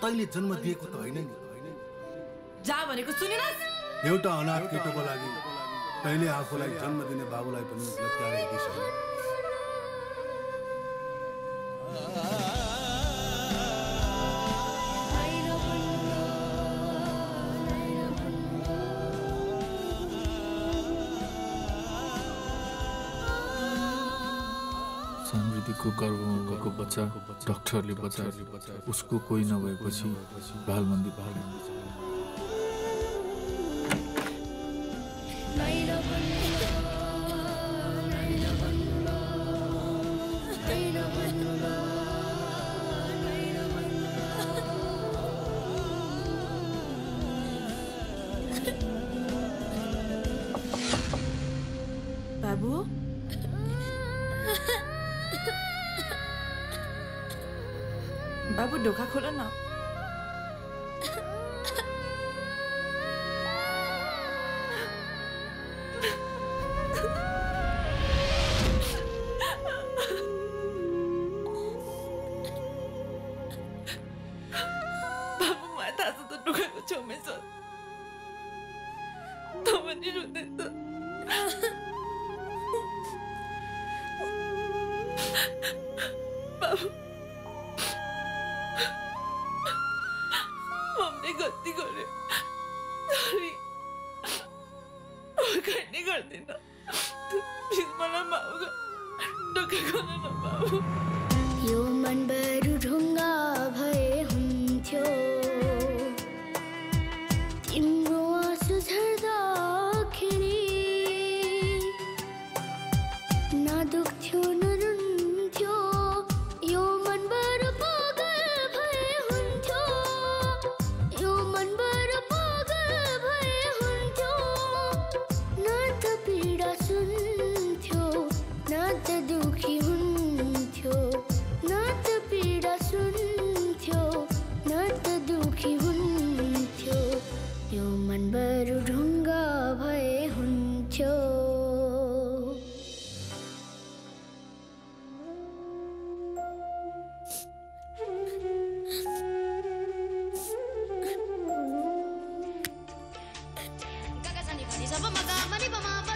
तैले जन्म दिएको त हैन नि। जा भनेको सुनिनस्? एउटा अनाथ केटोको लागि तैले आफूलाई जन्म दिने बाबुलाई पनि लत्यारे दिइस्। सानवृद्धिको गर्भमा भएको बच्चा डाक्टरले बचाएर उसको कोही नभएपछि बालमन्दिर। बाबू ढोका खोल न। बाबू मैं ताजा तो ढोका को छोमे सो तो मनी रोते तो बाबू गलती गरे। सॉरी। और कहीं नहीं करती ना। प्लीज मना माओगा। डोका खोल्न नपाऊ। यो मन बरु ढुङ्गा भए हुन्थ्यो। तिम्रो आँसु झर्दाखेरि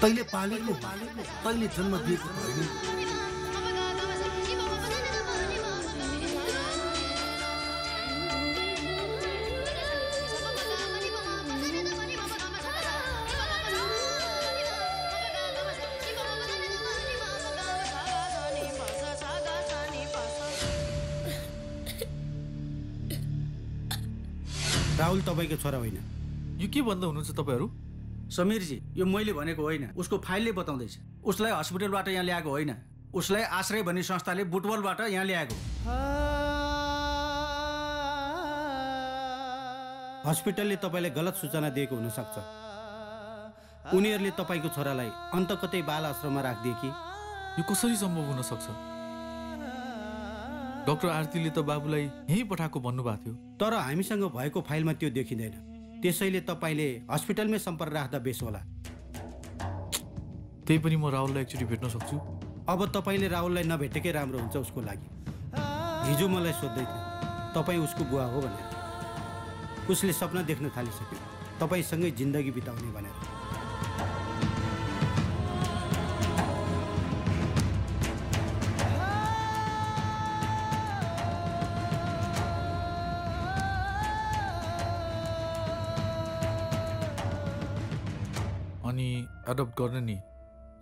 तैले पालेको तैले जन्म दिएको होइन। राहुल तपाईको छोरा होइन। यो के भन्दै हुनुहुन्छ तपाईहरु? समीर जी, यो मैले भनेको होइन, उसको फाइलले बताउँदैछ। उसलाई हस्पिटलबाट यहाँ ल्याएको होइन, उसलाई आश्रय भन्ने संस्थाले बुटवलबाट यहाँ ल्याएको। हस्पिटलले तपाईलाई गलत सूचना दिएको हुन सक्छ। उनीहरूले तपाईको छोरालाई अन्तकतै बाल आश्रममा राखिदिए कि? यो कसरी सम्भव हुन सक्छ? डाक्टर आरतीले त बाबुलाई यही पठाएको भन्नुभएको थियो, तर हामीसँग भएको फाइलमा त्यो देखिँदैन। त्यसैले तपाईले हस्पिटलमै सम्पर्क राख्दा बेस होला। त्यही पनि म राहुललाई एकचोटि भेट्न सक्छु? अब तपाईले राहुललाई नभेटेकै राम्रो हुन्छ उसको लागि। हिजो मलाई सोध्दै थियो तपाईं उसको बुवा हो भनेर। उसले सपना देख्न थालिसक्यो तपाईंसँगै जिन्दगी बिताउने भनेर। एडप्ट गर्न नि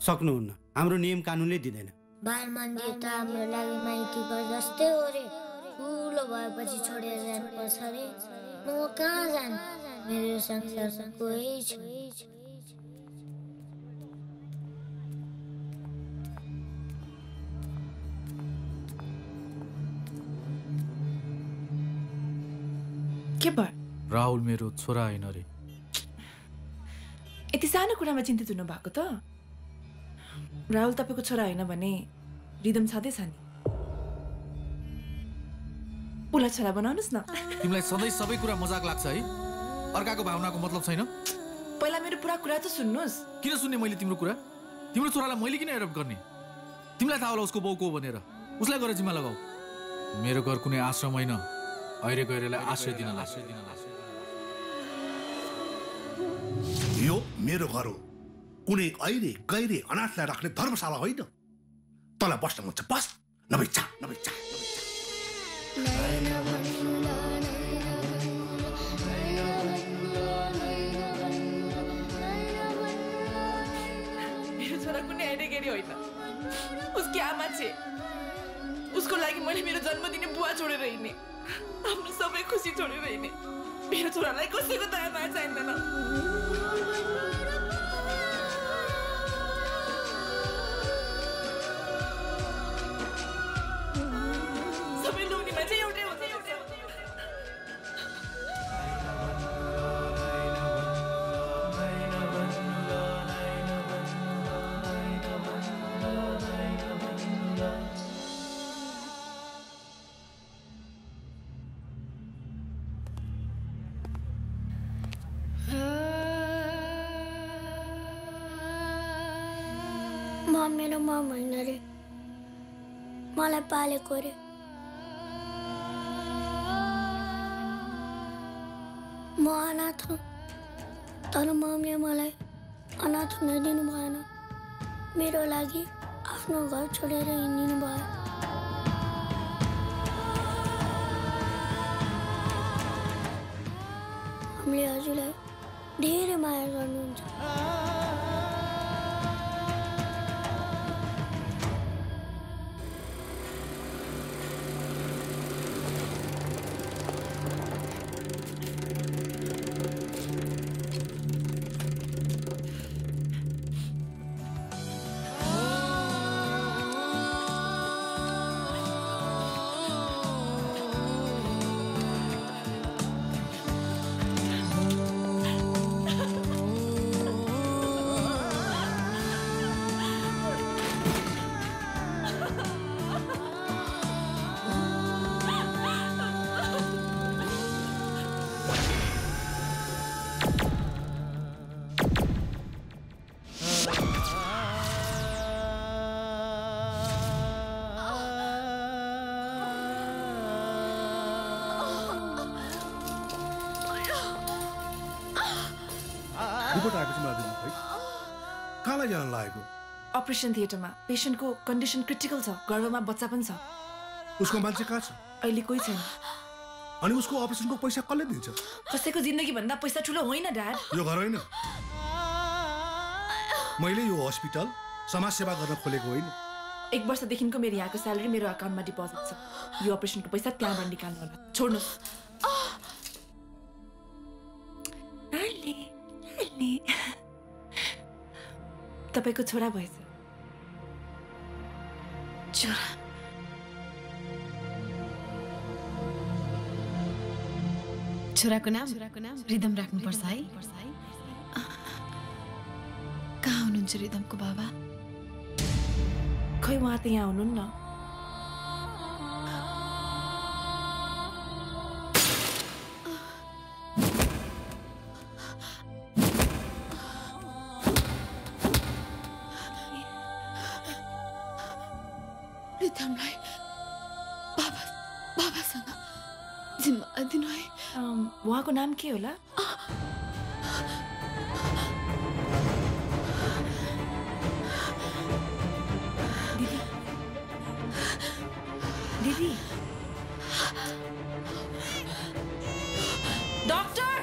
सक्नुहुन्न, हाम्रो नियम कानुनले दिदैन। बाल मन्दिर त हाम्रो लागि माइती घर जस्तै हो रे। ठुलो भएपछि छोडेर जानुपर्छ रे। म कहाँ जान, मेरो संसार कोही छैन। के भयो? राहुल मेरो छोरा होइन रे। यति सानो कुरामा चिन्तित हुनु भएको त? राहुल तपाईको छोरा होइन भने रिदम छादै छ नि। पुला छोरा बनाउनुस् न। तिमीलाई सधैँ सबै कुरा मजाक लाग्छ है? अर्काको भावनाको मतलब छैन? पहिला मेरो पुरा कुरा त सुन्नुस्। किन सुन्ने मैले तिम्रो कुरा? तिम्रो छोरालाई मैले किन एडप्ट गर्ने? तिमीलाई थाहा होला उसको बाउ को भनेर। उसलाई गएर जिम्मा लगाऊ। मेरो घर कुनै आश्रम होइन, ऐरे गैरेलाई आश्रय दिन लाग्छ। यो मेरो घर हो, कुनै ऐरे गैरे अनाथलाई राख्ने धर्मशाला होइन। तल बस्न मन छ बस, नभए जा, नभए जा। मेरो छोरा कुनै ऐरे गैरे होइन, उसकी आमा छे। उसको लागि मैले मेरो जन्मदिन बुवा छोडेर हिँड्ने, आफ्नो सबै खुसी छोडेर हिँड्ने। मेरो छोरालाई कसैको दया माया चाहिँदैन। मेरो माम होइन रे, मलाई पालेको रे। म अनाथ हो, तर मामले मलाई अनाथ हुन दिनु भएन। मेरो लागि आफ्नो घर छोडेर हिँडिनु भयो। हामीले हजुरलाई धेरै माया गर्नुहुन्छ। कहाँ जान लागेको? अपरेसन थिएटर में पेशेंट को कंडीशन क्रिटिकल छ, गर्भ में बच्चा पनि छ। उसको मान्छे कहाँ छ? अहिले कोही छैन। अनि उसको अपरेसन को पैसा कसले दिन्छ? कसैको जिन्दगी भन्दा पैसा ठुलो होइन ड्याड। यो घर होइन। मैले यो हस्पिटल समाज सेवा गर्न खोलेको होइन। एक वर्ष देखिको मेरो यहाँको सैलरी मेरो अकाउंट में डिपोजिट छ। यो अपरेसन को पैसा त्यहाँबाट निकाल्नु होला। छोड्नुस्। नानी, नानी। तपाईको छोरा भएछ। छोरा। छोराको नाम रिदम राख्नु पर्छ है। कहाँ हुनुहुन्छ रिदम को बाबा? खै उहाँ त यहाँ हुनुहुन्न। रिदमलाई बाबा बाबासँग जिम्मा दिनु है। वहाँ को नाम के होला? दीदी, डॉक्टर,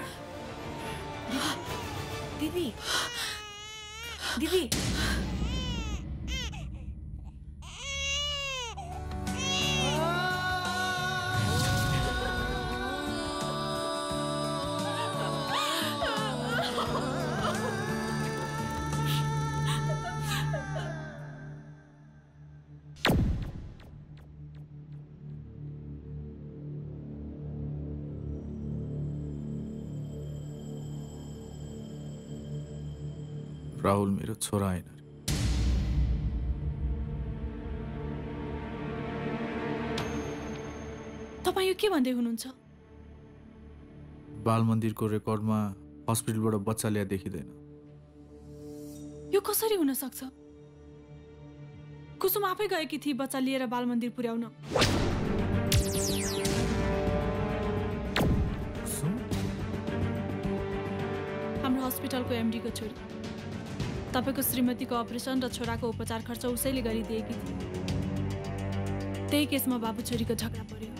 दीदी, दीदी, राहुल मेरो छोरा हैन। तपाईं यो के भन्दै हुनुहुन्छ? बाल मंदिर को रेकर्ड में हस्पिटलबाट बच्चा ल्याए देखिदैन। यो कसरी हुन सक्छ? कुसुम आफै गएकी थिए बच्चा लिएर बाल मंदिर पुर्याउन। कुसुम हाम्रो हस्पिटल को एमडी को छोरी। तपाईको श्रीमती को अपरेशन र छोरा को उपचार खर्च उसैले गरिदिएकी थिए। त्यही केस में बाबू छोरी को झगड़ा पर्यो,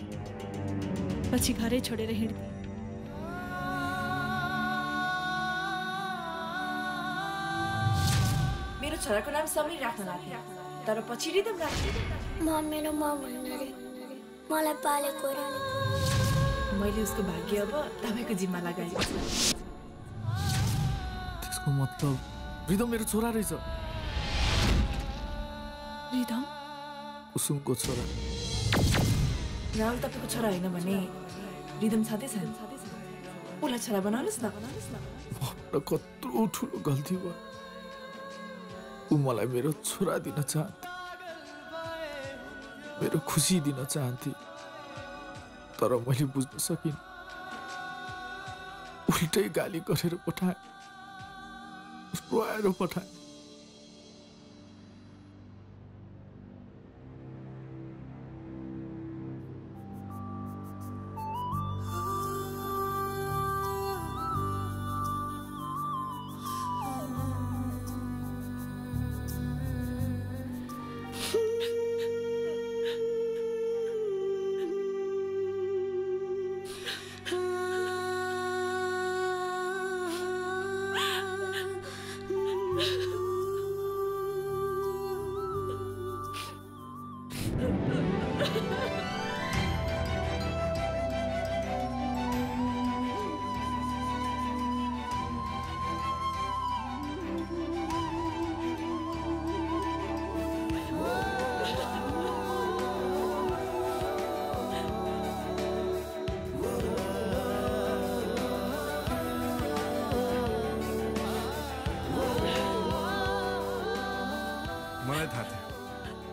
पछि घरै छोडेर हिँड्दिए। मेरो छोरा को नाम समीर राख्न लाग्यो, तर पछि रिदम राख्यो। म मेरो माउ हुन रे, मलाई पालेको र मैले उसको भाग्य अब तपाईको जिम्मा लगाए। त्यसको मतलब रिदम मेरो छोरा रहेछ। रिदम कुसुमको छोरा। राहुल तपाईको छोरा हैन भने रिदम छाते छैन। उसलाई छोरा बनाउनुस् न। म कत्रो ठुलो गल्ती भयो। उ मलाई मेरो छोरा दिन चाहन्थे, मेरो खुसी दिन चाहन्थे, तर मैले बुझ्न सकिन। उल्टै गाली गरेर पठाए, पठाए।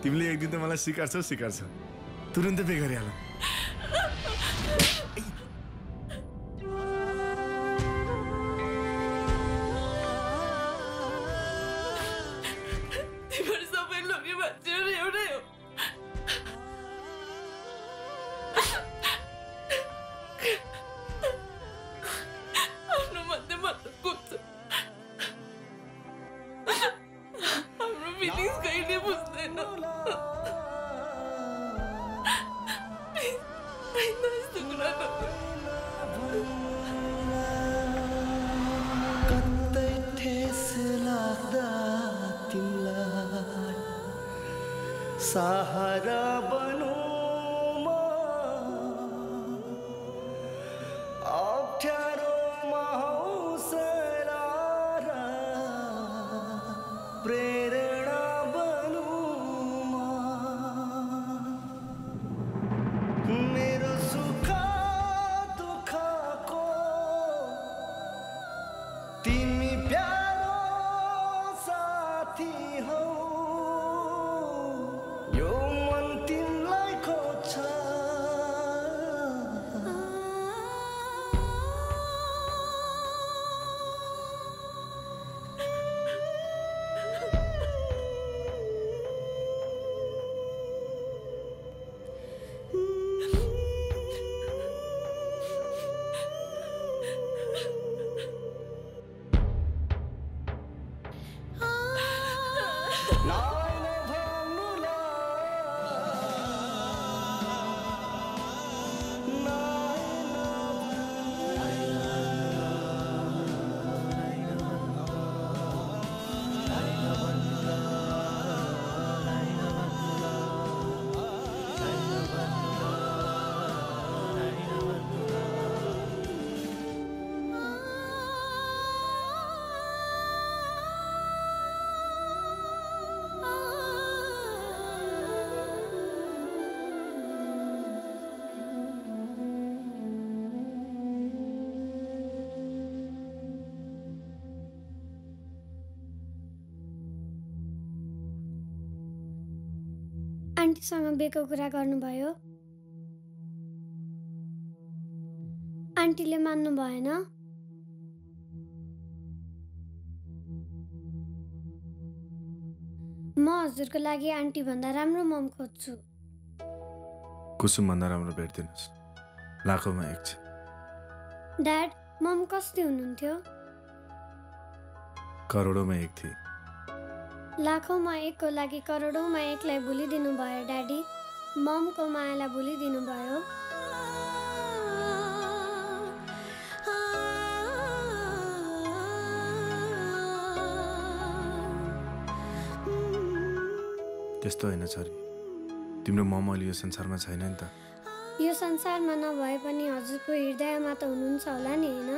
तिमीले एक दिन त मलाई सिकार्छौ सिकार्छौ, तुरन्त बेगरिहाल। तिम्रो सबै लोके बच्चाहरू एउटै हो। आफ्नो मध्येमा कुछ सहारा बनो अप्ठारो महौसला प्रेरणा बनो मेरे सुखा दुखा को तिमी प्यारो साथी हो आन्टीसँग बेको कुरा गर्नुभयो। आन्टीले मान्नु भएन। म हजुरको लागि आन्टी भन्दा राम्रो मम खोज्छु। कुसुम भन्दा राम्रो भेट्दिनुस्। लाखौंमा एक छ। ड्याड, मम कस्तो हुनुहुन्थ्यो? करोडौंमा एक थिए। लाखों में एक को लगी करोड़ों में एक लाई भूलि दिनु भयो डैडी। मम को मायालाई भूलि दिनु भयो। त्यस्तो हैन छोरी, तिम्रो मम अहिले यो संसारमा छैन नि त। यो संसारमा नभए पनि हजुरको हृदयमा त हुनुहुन्छ होला नि, हैन?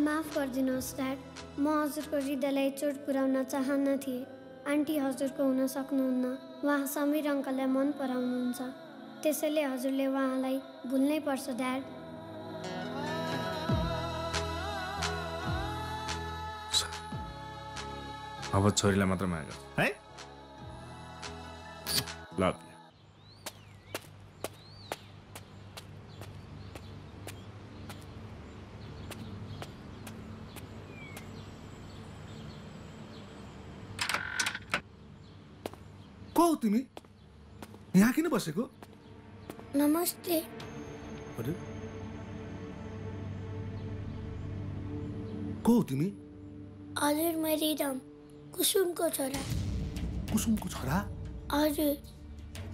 माफ गर्दिनुस् ड्याड, म हजुरको हृदयलाई चोट पुर्याउन चाहन्न थिए। आन्टी हजुरको हुन सक्नुहुन्न, उहाँ समीर अंकललाई मन पराउनुहुन्छ, त्यसैले हजुरले उहाँलाई भुल्नै पर्छ ड्याड। अब छोरीलाई मात्र माया है। लभ तिमी यहाँ किन बसेको? नमस्ते। अरे को तिमी? हजुर, म रिदम, कुसुमको छोरा। कुसुमको छोरा? हजुर,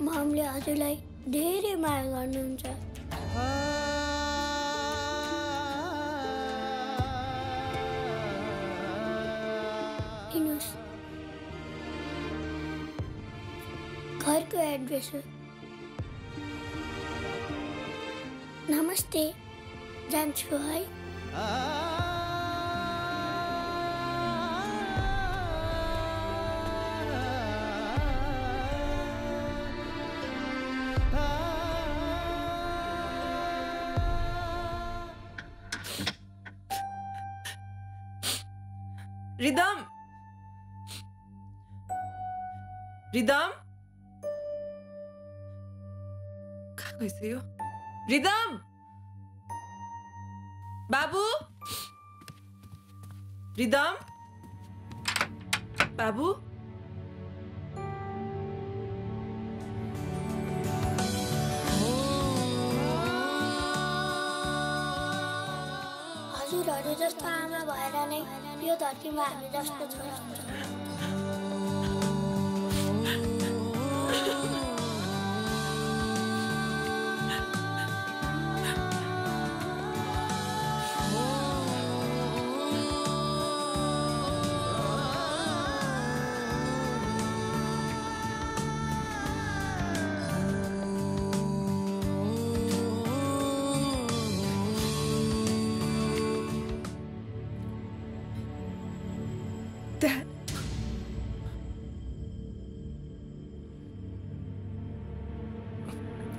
मम्मीले हजुरलाई धेरै माया गर्नुहुन्छ। एड्रेस हो। नमस्ते, जान्छु है। रिदम, रिदम यो? रिदम बाबू, रिदम बाबू, हजुरहरु जस्तो आमा भएर नै यो धरतीमा हामी जस्तो छोरा।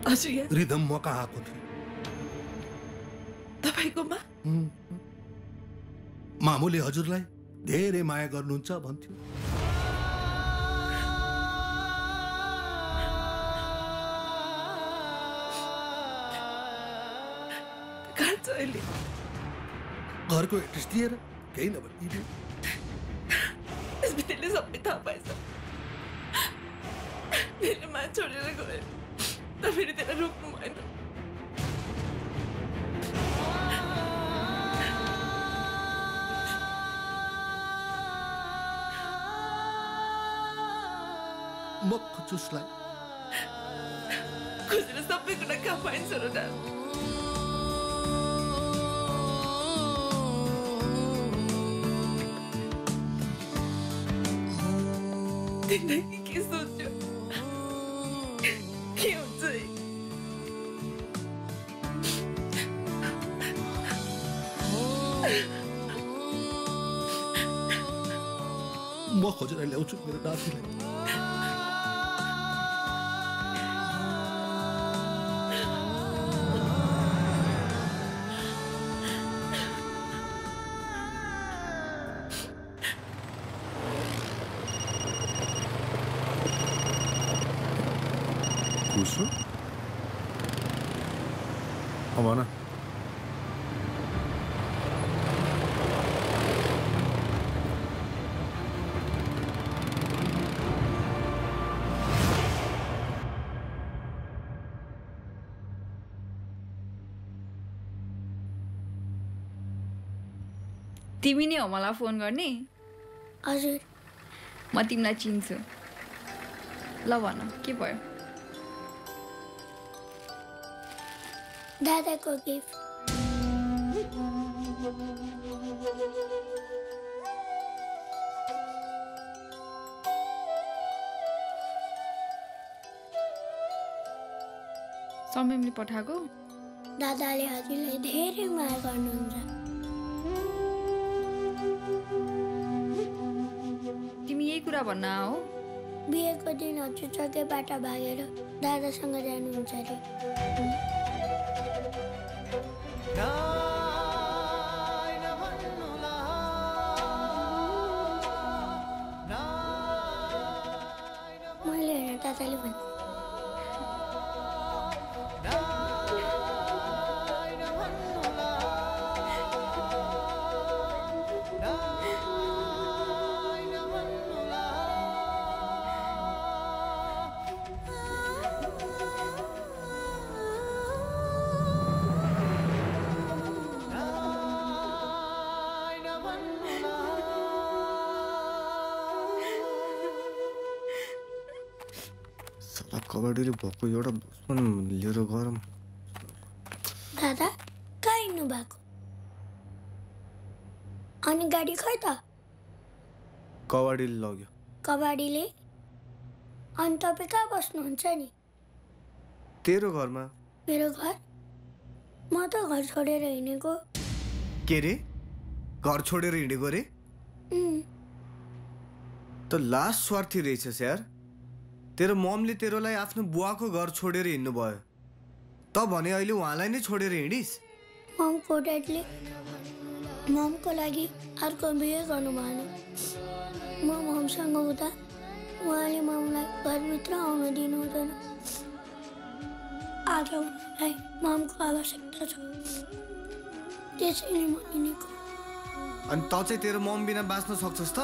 हजुर रिदम म कहाँ आको थिए तपाईकोमा मामुले हजुरलाई धेरै माया गर्नुहुन्छ भन्थ्यो कान्छोले घरको एड्रेस दिएर केही नभनिदियो बितेले सबै थाहा पाएछ मेरे माँ छोडेर गए तो फिर तेरा रोक्नु भएन म खुचुसलाई खुचुले सबै कुरा कहाँ पाइन्छ र दाजु तिमीले के सोच्यो के हुन्छ म खोजेर ल्याउँछु मेरो दाजुलाई तिमी नै हो मलाई फोन गर्ने हजुर म तिमीलाई चिन्छु ल भन के भयो दादाको गिफ्ट समयले पठाएको दादाले हजुरलाई धेरै माया गर्नुहुन्छ कुरा भन्ना हो बिहेको दिन हजुर जग्गैबाट भागेर दादासँग जानुहुन्छ अरे नाइ नभन्नु ला मैले हेरेँ दादाले भने कबड्डीले भएको एउटा बचपन लिएर गरम दादा कहाँ हिँड्नु भएको अनि गाडी खै त कबड्डीले लग्यो कबड्डीले अनि तपाईँ कहाँ बस्नुहुन्छ नि तेरो घरमा मेरो घर म त घर छोडेर हिँडेको के रे घर छोडेर हिँडेको रे त लास्ट स्वार्थी रहेछस् यार तेरो मम्मीले तेरोलाई आफ्नो बुवाको घर छोडेर हिँड्नु भयो त भने अहिले उहाँलाई नै छोडेर हिँडिस् ममको ड्याडले ममको लागि अर्को बिहे गर्नु भएन म ममसँग हुँदा उहाँले ममलाई घरभित्र आउन दिनु हुँदैन आज उहाँलाई ममको आवश्यकता छ त्यसैले म हिँडेको अनि त चाहिँ तेरो मम बिना बाँच्न सक्छस् त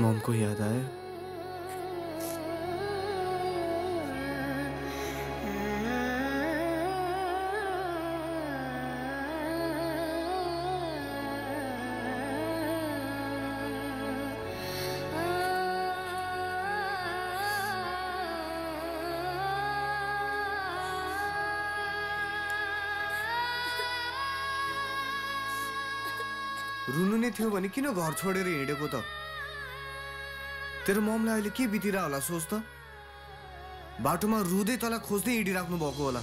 मम को याद आया रुनु नै थियो भने किन घर छोडेर हिडेको त? तेरो मम्मीले अहिले के बितिरा होला सोच त। बाटोमा रुदै तला खोज्दै हिडिराख्नु भएको होला।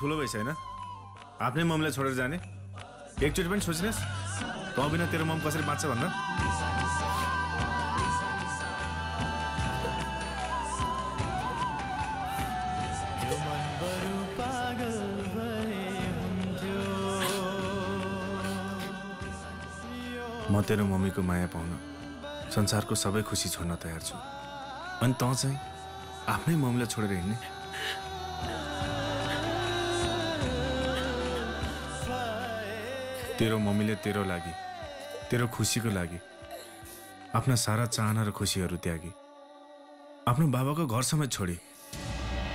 ठूलो भैस है आपने मम्मीलाई छोडेर जाने एकचोटि पनि सोच्नेस त बिना तेरो मम कसरी बाँच्छ भन्न। म तेरो मम्मीको माया पाउन संसारको सबै खुसी छोड्न तयार छु अनि त चाहिँ आफ्नै मम्मीलाई छोडेर हिँड्ने। तेरो मम्मीले तेरो लागि तेरो खुसीको लागि आफ्ना सारा चाहना र खुसीहरू त्यागी आफ्नो बाबाको घर समेत छोडी।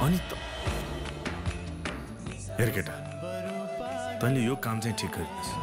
अनि हेर केटा तैँले यो काम चाहिँ ठिक गरिस्।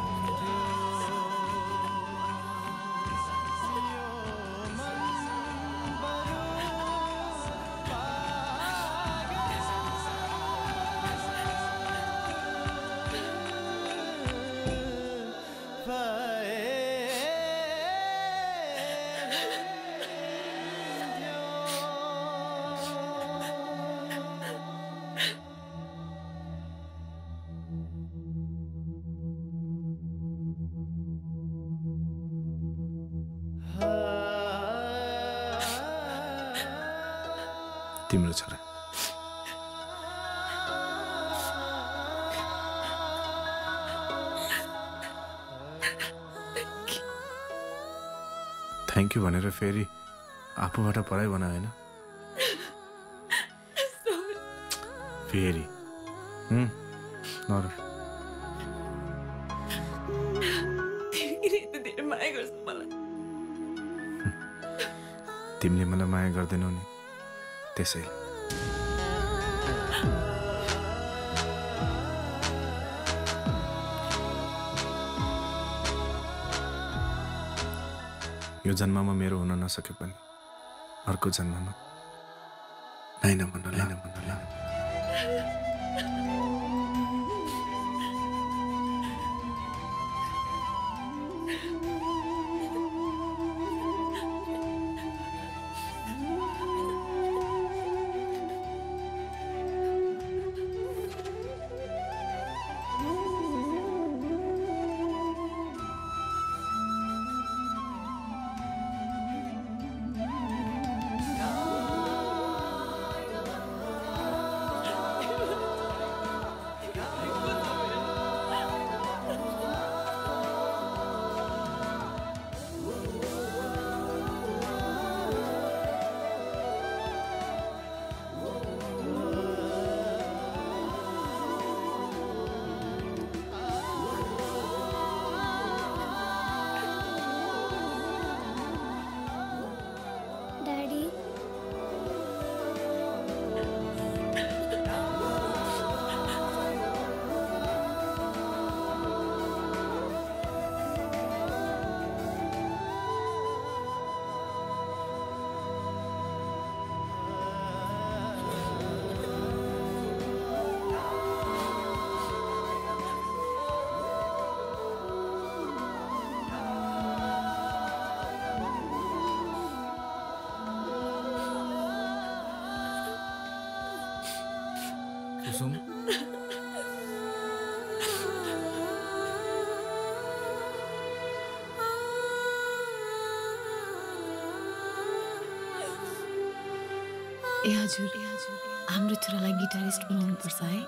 थैंक यू भनेर फेरि आफूबाट पराई बनायो हैन फेरि। तिमीले मलाई माया गर्दैनौ नि त्यसैले। यो जन्ममा मेरो हुन नसके पनि अर्को जन्ममा नाइ नभन्नु नाइ नभन्नु नाइ नभन्नु। குசும். हाम्रो छोरालाई गिटारिस्ट बनाउनु पर्छ है।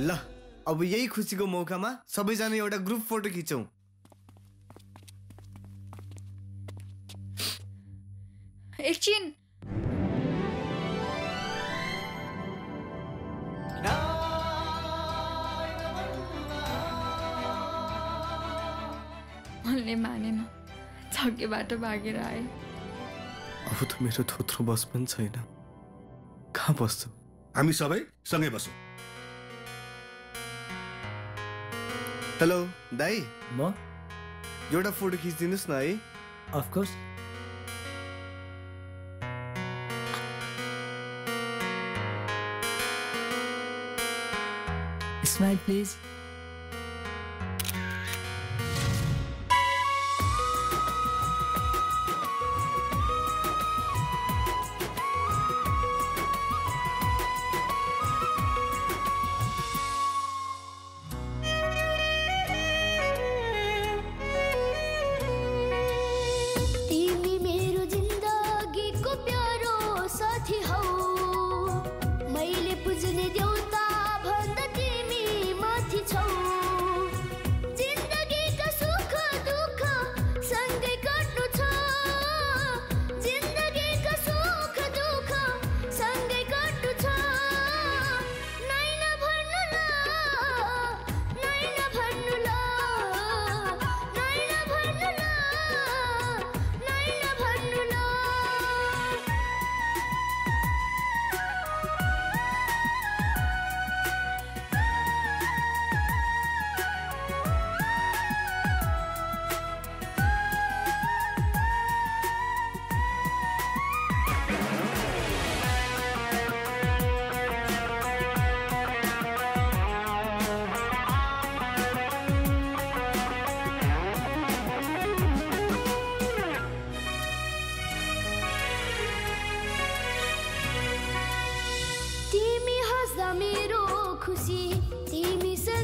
ल अब यही खुशी को मौका में सबैजना एउटा ग्रुप फोटो खिचौं। एकछिन मनले मानेन, छक्केबाट भागेर आए। अब त मेरो थोत्रो बस पनि छैन, कहाँ बस्छौ? हामी सबै सँगै बसौं। हेलो दाई, म एउटा फोटो खिचिदिनुस् न है। Of course. Smile please. तिमी हँस्दा मेरो खुशी, तिमी